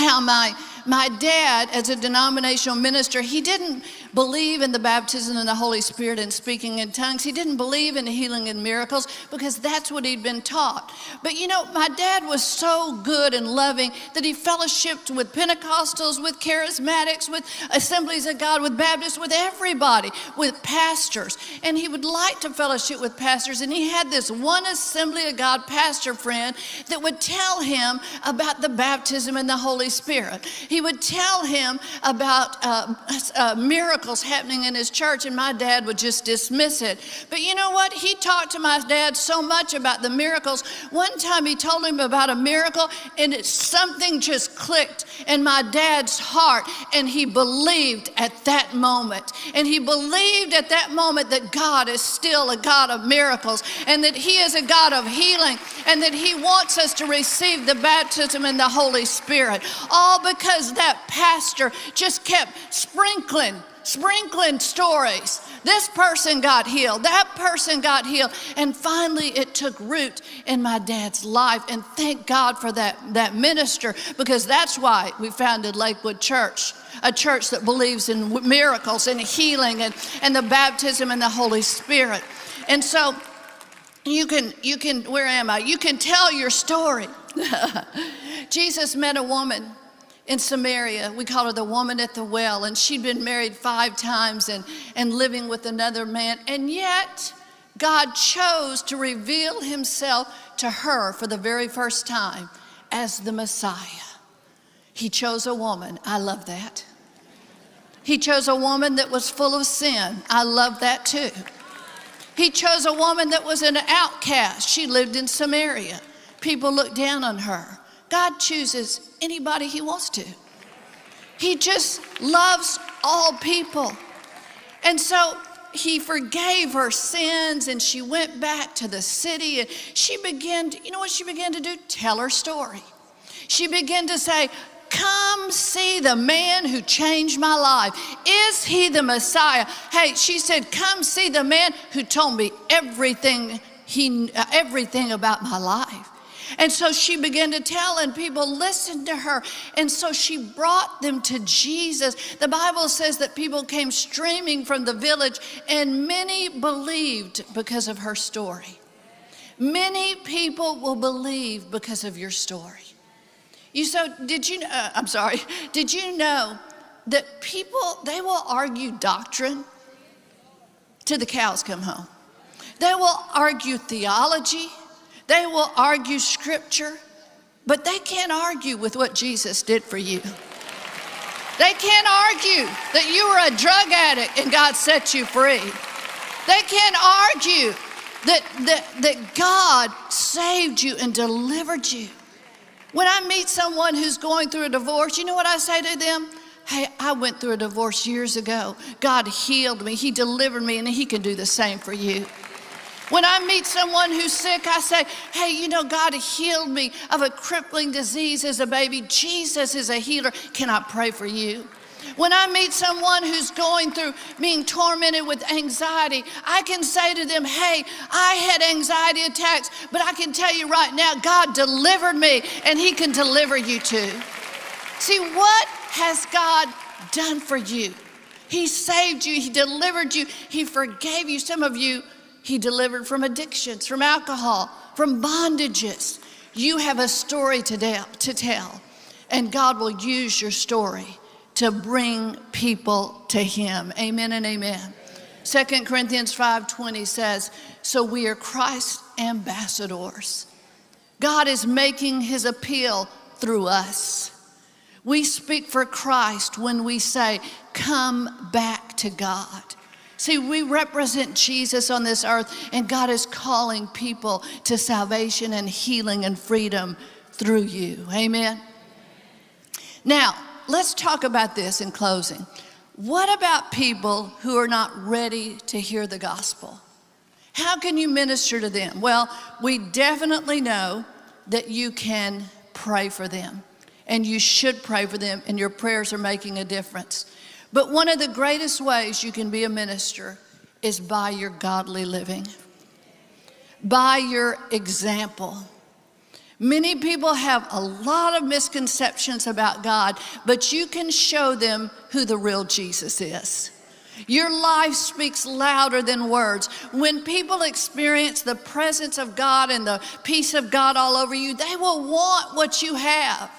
how my, my dad, as a denominational minister, he didn't believe in the baptism of the Holy Spirit and speaking in tongues. He didn't believe in healing and miracles because that's what he'd been taught. But you know, my dad was so good and loving that he fellowshiped with Pentecostals, with charismatics, with Assemblies of God, with Baptists, with everybody, with pastors. And he would like to fellowship with pastors. And he had this one Assembly of God pastor friend that would tell him about the baptism in the Holy Spirit. He would tell him about uh, uh, miracles happening in his church, and my dad would just dismiss it. But you know what? He talked to my dad so much about the miracles. One time he told him about a miracle, and it, something just clicked in my dad's heart, and he believed at that moment. And he believed at that moment that God is still a God of miracles, and that he is a God of healing, and that he wants us to receive the baptism in the Holy Spirit. All because that pastor just kept sprinkling, sprinkling stories. This person got healed, that person got healed, and finally it took root in my dad's life. And thank God for that, that minister, because that's why we founded Lakewood Church, a church that believes in miracles and healing and, and the baptism in the Holy Spirit. And so you can, you can, where am I? You can tell your story. Jesus met a woman in Samaria. We called her the woman at the well, and she'd been married five times and, and living with another man. And yet, God chose to reveal himself to her for the very first time as the Messiah. He chose a woman. I love that. He chose a woman that was full of sin. I love that too. He chose a woman that was an outcast. She lived in Samaria. People looked down on her. God chooses anybody he wants to. He just loves all people. And so he forgave her sins, and she went back to the city, and she began to, you know what she began to do? Tell her story. She began to say, come see the man who changed my life. Is he the Messiah? Hey, she said, come see the man who told me everything, he, uh, everything about my life. And so she began to tell, and people listened to her. And so she brought them to Jesus. The Bible says that people came streaming from the village, and many believed because of her story. Many people will believe because of your story. You so did you uh, I'm sorry, did you know that people, they will argue doctrine till the cows come home. They will argue theology, they will argue scripture, but they can't argue with what Jesus did for you. They can't argue that you were a drug addict and God set you free. They can't argue that that, that God saved you and delivered you. When I meet someone who's going through a divorce, you know what I say to them? Hey, I went through a divorce years ago. God healed me, he delivered me, and he can do the same for you. When I meet someone who's sick, I say, hey, you know, God healed me of a crippling disease as a baby. Jesus is a healer. Can I pray for you? When I meet someone who's going through being tormented with anxiety, I can say to them, hey, I had anxiety attacks, but I can tell you right now, God delivered me, and he can deliver you too. See, what has God done for you? He saved you, he delivered you, he forgave you. Some of you, he delivered from addictions, from alcohol, from bondages. You have a story to tell, and God will use your story to bring people to him. Amen and amen. Second Corinthians five twenty says, so we are Christ's ambassadors. God is making his appeal through us. We speak for Christ when we say, come back to God. See, we represent Jesus on this earth, and God is calling people to salvation and healing and freedom through you. Amen. Now, let's talk about this in closing. What about people who are not ready to hear the gospel? How can you minister to them? Well, we definitely know that you can pray for them, and you should pray for them, and your prayers are making a difference. But one of the greatest ways you can be a minister is by your godly living, by your example. Many people have a lot of misconceptions about God, but you can show them who the real Jesus is. Your life speaks louder than words. When people experience the presence of God and the peace of God all over you, they will want what you have.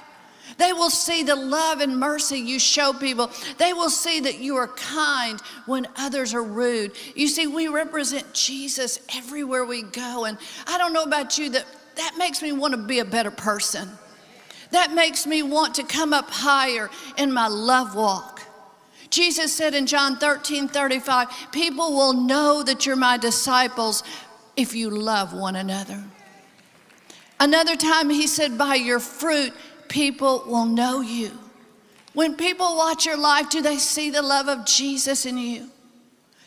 They will see the love and mercy you show people. They will see that you are kind when others are rude. You see, we represent Jesus everywhere we go, and I don't know about you, that That makes me want to be a better person. That makes me want to come up higher in my love walk. Jesus said in John thirteen thirty-five, people will know that you're my disciples if you love one another. Another time he said, by your fruit, people will know you. When people watch your life, do they see the love of Jesus in you?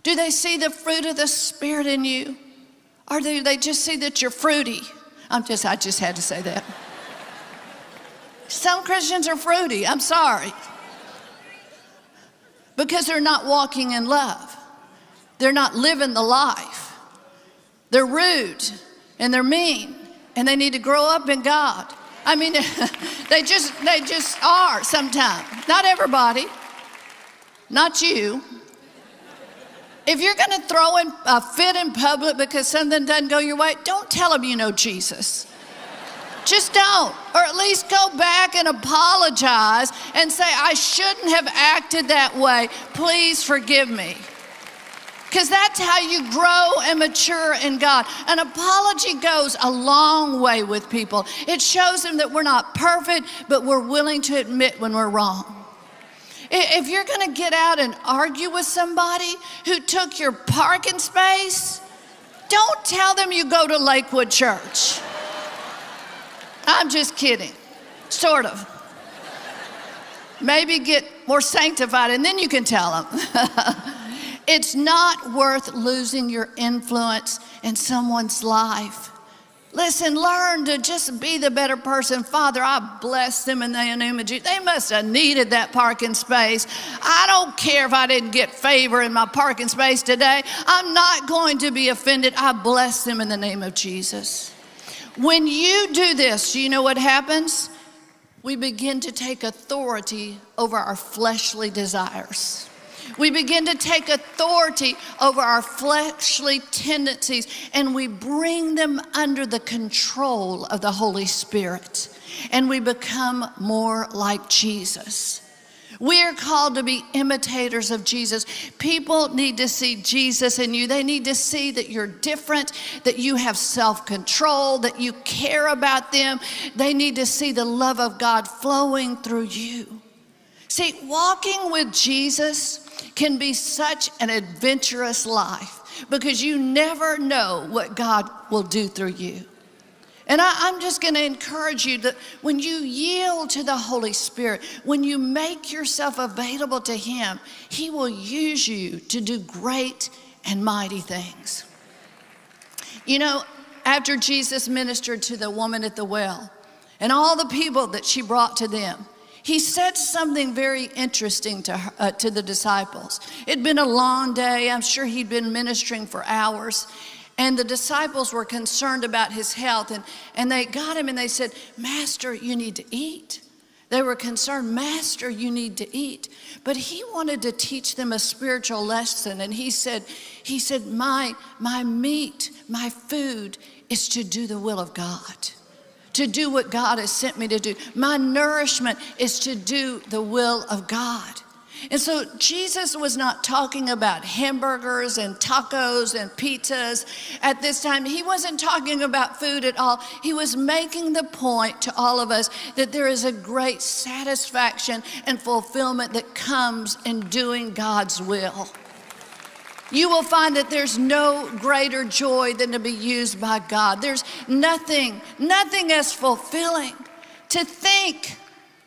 Do they see the fruit of the Spirit in you? Or do they just see that you're fruity? I'm just, I just had to say that. Some Christians are fruity, I'm sorry. Because they're not walking in love. They're not living the life. They're rude, and they're mean, and they need to grow up in God. I mean, they just, they just are sometimes. Not everybody, not you. If you're gonna throw in a fit in public because something doesn't go your way, don't tell them you know Jesus. Just don't. Or at least go back and apologize and say, I shouldn't have acted that way. Please forgive me. Because that's how you grow and mature in God. An apology goes a long way with people. It shows them that we're not perfect, but we're willing to admit when we're wrong. If you're going to get out and argue with somebody who took your parking space, don't tell them you go to Lakewood Church. I'm just kidding, sort of. Maybe get more sanctified and then you can tell them. It's not worth losing your influence in someone's life. Listen, learn to just be the better person. Father, I bless them in the name of Jesus. They must have needed that parking space. I don't care if I didn't get favor in my parking space today. I'm not going to be offended. I bless them in the name of Jesus. When you do this, you know what happens? We begin to take authority over our fleshly desires. We begin to take authority over our fleshly tendencies and we bring them under the control of the Holy Spirit and we become more like Jesus. We are called to be imitators of Jesus. People need to see Jesus in you. They need to see that you're different, that you have self-control, that you care about them. They need to see the love of God flowing through you. See, walking with Jesus can be such an adventurous life because you never know what God will do through you. And I, I'm just going to encourage you that when you yield to the Holy Spirit, when you make yourself available to Him, He will use you to do great and mighty things. You know, after Jesus ministered to the woman at the well and all the people that she brought to them, He said something very interesting to, her, uh, to the disciples. It'd been a long day. I'm sure he'd been ministering for hours. And the disciples were concerned about his health. And, and they got him and they said, Master, you need to eat. They were concerned, Master, you need to eat. But he wanted to teach them a spiritual lesson. And he said, he said, my, my meat, my food is to do the will of God. To do what God has sent me to do. My nourishment is to do the will of God. And so Jesus was not talking about hamburgers and tacos and pizzas at this time. He wasn't talking about food at all. He was making the point to all of us that there is a great satisfaction and fulfillment that comes in doing God's will. You will find that there's no greater joy than to be used by God. There's nothing, nothing as fulfilling to think,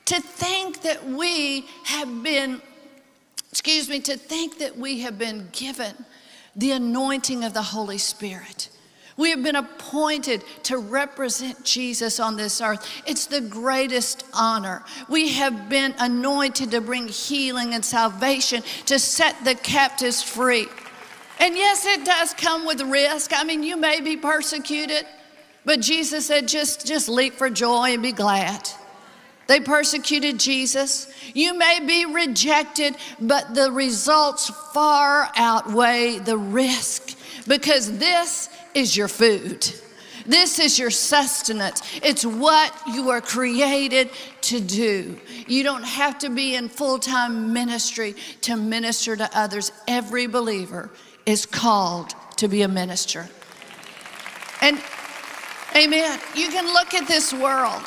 to think that we have been, excuse me, to think that we have been given the anointing of the Holy Spirit. We have been appointed to represent Jesus on this earth. It's the greatest honor. We have been anointed to bring healing and salvation, to set the captives free. And yes, it does come with risk. I mean, you may be persecuted, but Jesus said, just, just leap for joy and be glad. They persecuted Jesus. You may be rejected, but the results far outweigh the risk because this is your food. This is your sustenance. It's what you are created to do. You don't have to be in full-time ministry to minister to others. Every believer is called to be a minister. And amen, you can look at this world.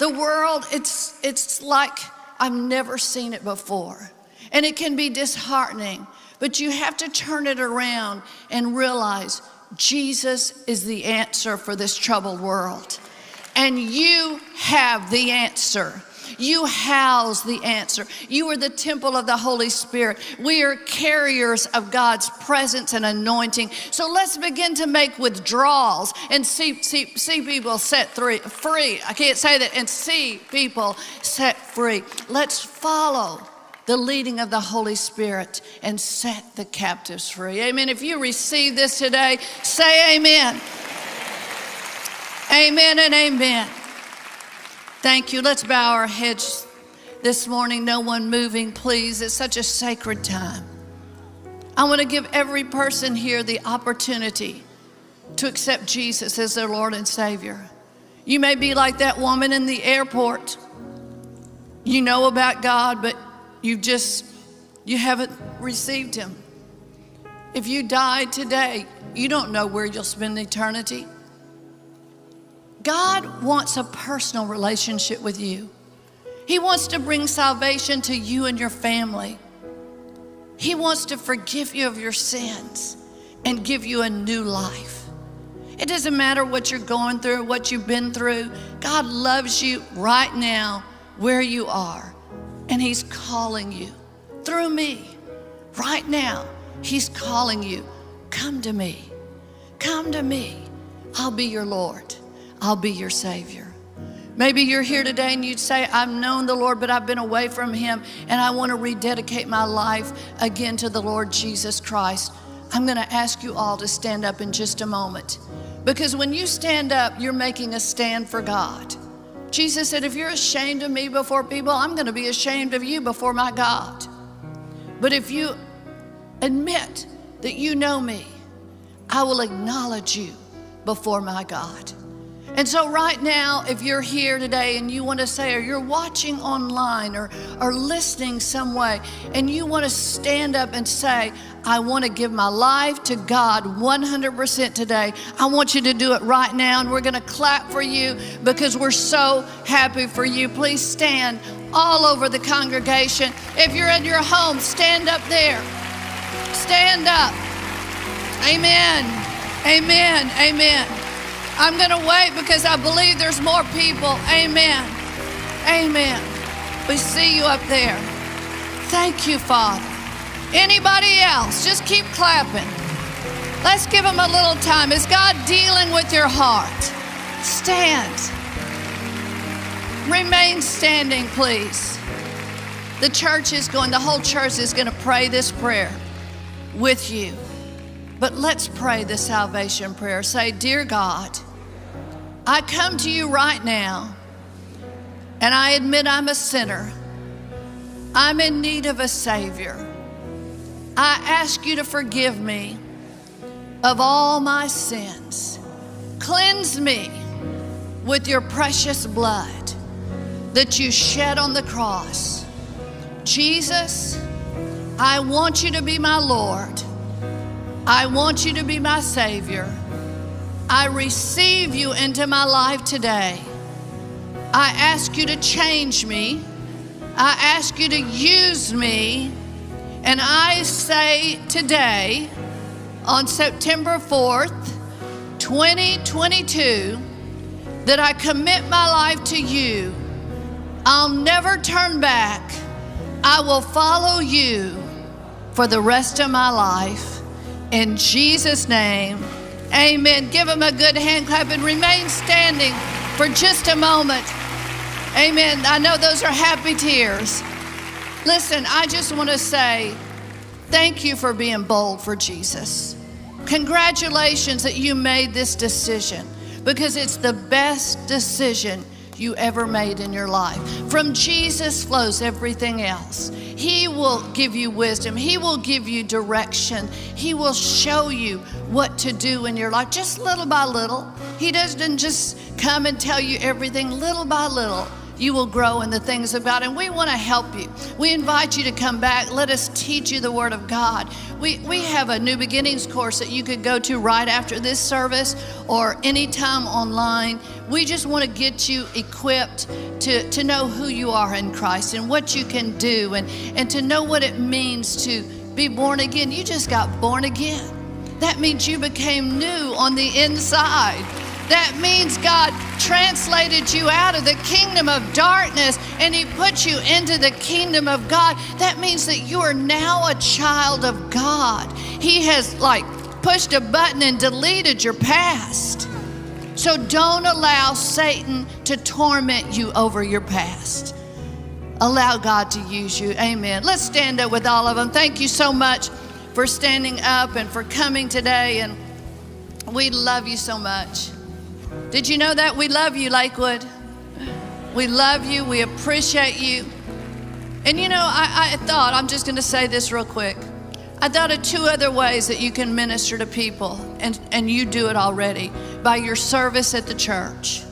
The world, it's, it's like I've never seen it before. And it can be disheartening, but you have to turn it around and realize Jesus is the answer for this troubled world. And you have the answer. You house the answer. You are the temple of the Holy Spirit. We are carriers of God's presence and anointing. So let's begin to make withdrawals and see, see, see people set free. I can't say that. And see people set free. Let's follow the leading of the Holy Spirit and set the captives free. Amen. If you receive this today, say amen. Amen and amen. Thank you. Let's bow our heads this morning. No one moving, please. It's such a sacred time. I want to give every person here the opportunity to accept Jesus as their Lord and Savior. You may be like that woman in the airport. You know about God, but you've just, you haven't received him. If you die today, you don't know where you'll spend eternity. God wants a personal relationship with you. He wants to bring salvation to you and your family. He wants to forgive you of your sins and give you a new life. It doesn't matter what you're going through, what you've been through. God loves you right now where you are, and he's calling you through me. Right now, he's calling you, come to me, come to me. I'll be your Lord, I'll be your Savior. Maybe you're here today and you'd say, I've known the Lord, but I've been away from him, and I want to rededicate my life again to the Lord Jesus Christ. I'm going to ask you all to stand up in just a moment, because when you stand up, you're making a stand for God. Jesus said, if you're ashamed of me before people, I'm going to be ashamed of you before my God. But if you admit that you know me, I will acknowledge you before my God. And so right now, if you're here today and you want to say, or you're watching online or, or listening some way, and you want to stand up and say, I want to give my life to God one hundred percent today. I want you to do it right now, and we're going to clap for you because we're so happy for you. Please stand all over the congregation. If you're in your home, stand up there. Stand up. Amen. Amen. Amen. I'm going to wait because I believe there's more people. Amen. Amen. We see you up there. Thank you, Father. Anybody else? Just keep clapping. Let's give him a little time. Is God dealing with your heart? Stand. Remain standing, please. The church is going, the whole church is going to pray this prayer with you. But let's pray the salvation prayer. Say, dear God, I come to you right now, and I admit I'm a sinner. I'm in need of a Savior. I ask you to forgive me of all my sins. Cleanse me with your precious blood that you shed on the cross. Jesus, I want you to be my Lord. I want you to be my Savior. I receive you into my life today. I ask you to change me. I ask you to use me. And I say today, on September fourth, twenty twenty-two, that I commit my life to you. I'll never turn back. I will follow you for the rest of my life. In Jesus' name, amen. Give him a good hand clap and remain standing for just a moment. Amen. I know those are happy tears. Listen, I just want to say thank you for being bold for Jesus. Congratulations that you made this decision, because it's the best decision you ever made in your life. From Jesus flows everything else. He will give you wisdom. He will give you direction. He will show you what to do in your life, just little by little. He doesn't just come and tell you everything. Little by little, you will grow in the things of God, and we want to help you. We invite you to come back. Let us teach you the Word of God. We, we have a New Beginnings course that you could go to right after this service or anytime online. We just want to get you equipped to, to know who you are in Christ and what you can do, and, and to know what it means to be born again. You just got born again. That means you became new on the inside. That means God translated you out of the kingdom of darkness and he put you into the kingdom of God. That means that you are now a child of God. He has like pushed a button and deleted your past. So don't allow Satan to torment you over your past. Allow God to use you. Amen. Let's stand up with all of them. Thank you so much for standing up and for coming today. And we love you so much. Did you know that? We love you, Lakewood. We love you. We appreciate you. And you know, I, I thought, I'm just going to say this real quick. I thought of two other ways that you can minister to people, and, and you do it already, by your service at the church.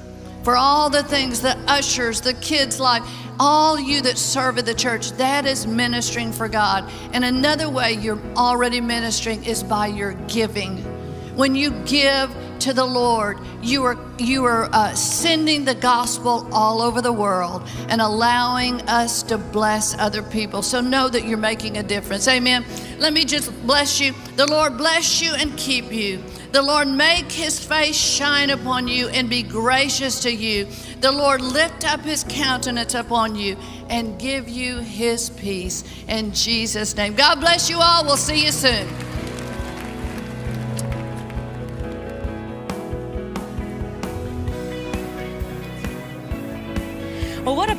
for all the things, the ushers, the kids' life, all you that serve at the church, that is ministering for God. And another way you're already ministering is by your giving. When you give to the Lord, you are you are uh, sending the gospel all over the world and allowing us to bless other people. So know that you're making a difference. Amen. Let me just bless you. The Lord bless you and keep you. The Lord make his face shine upon you and be gracious to you. The Lord lift up his countenance upon you and give you his peace. In Jesus' name. God bless you all. We'll see you soon. Well, what a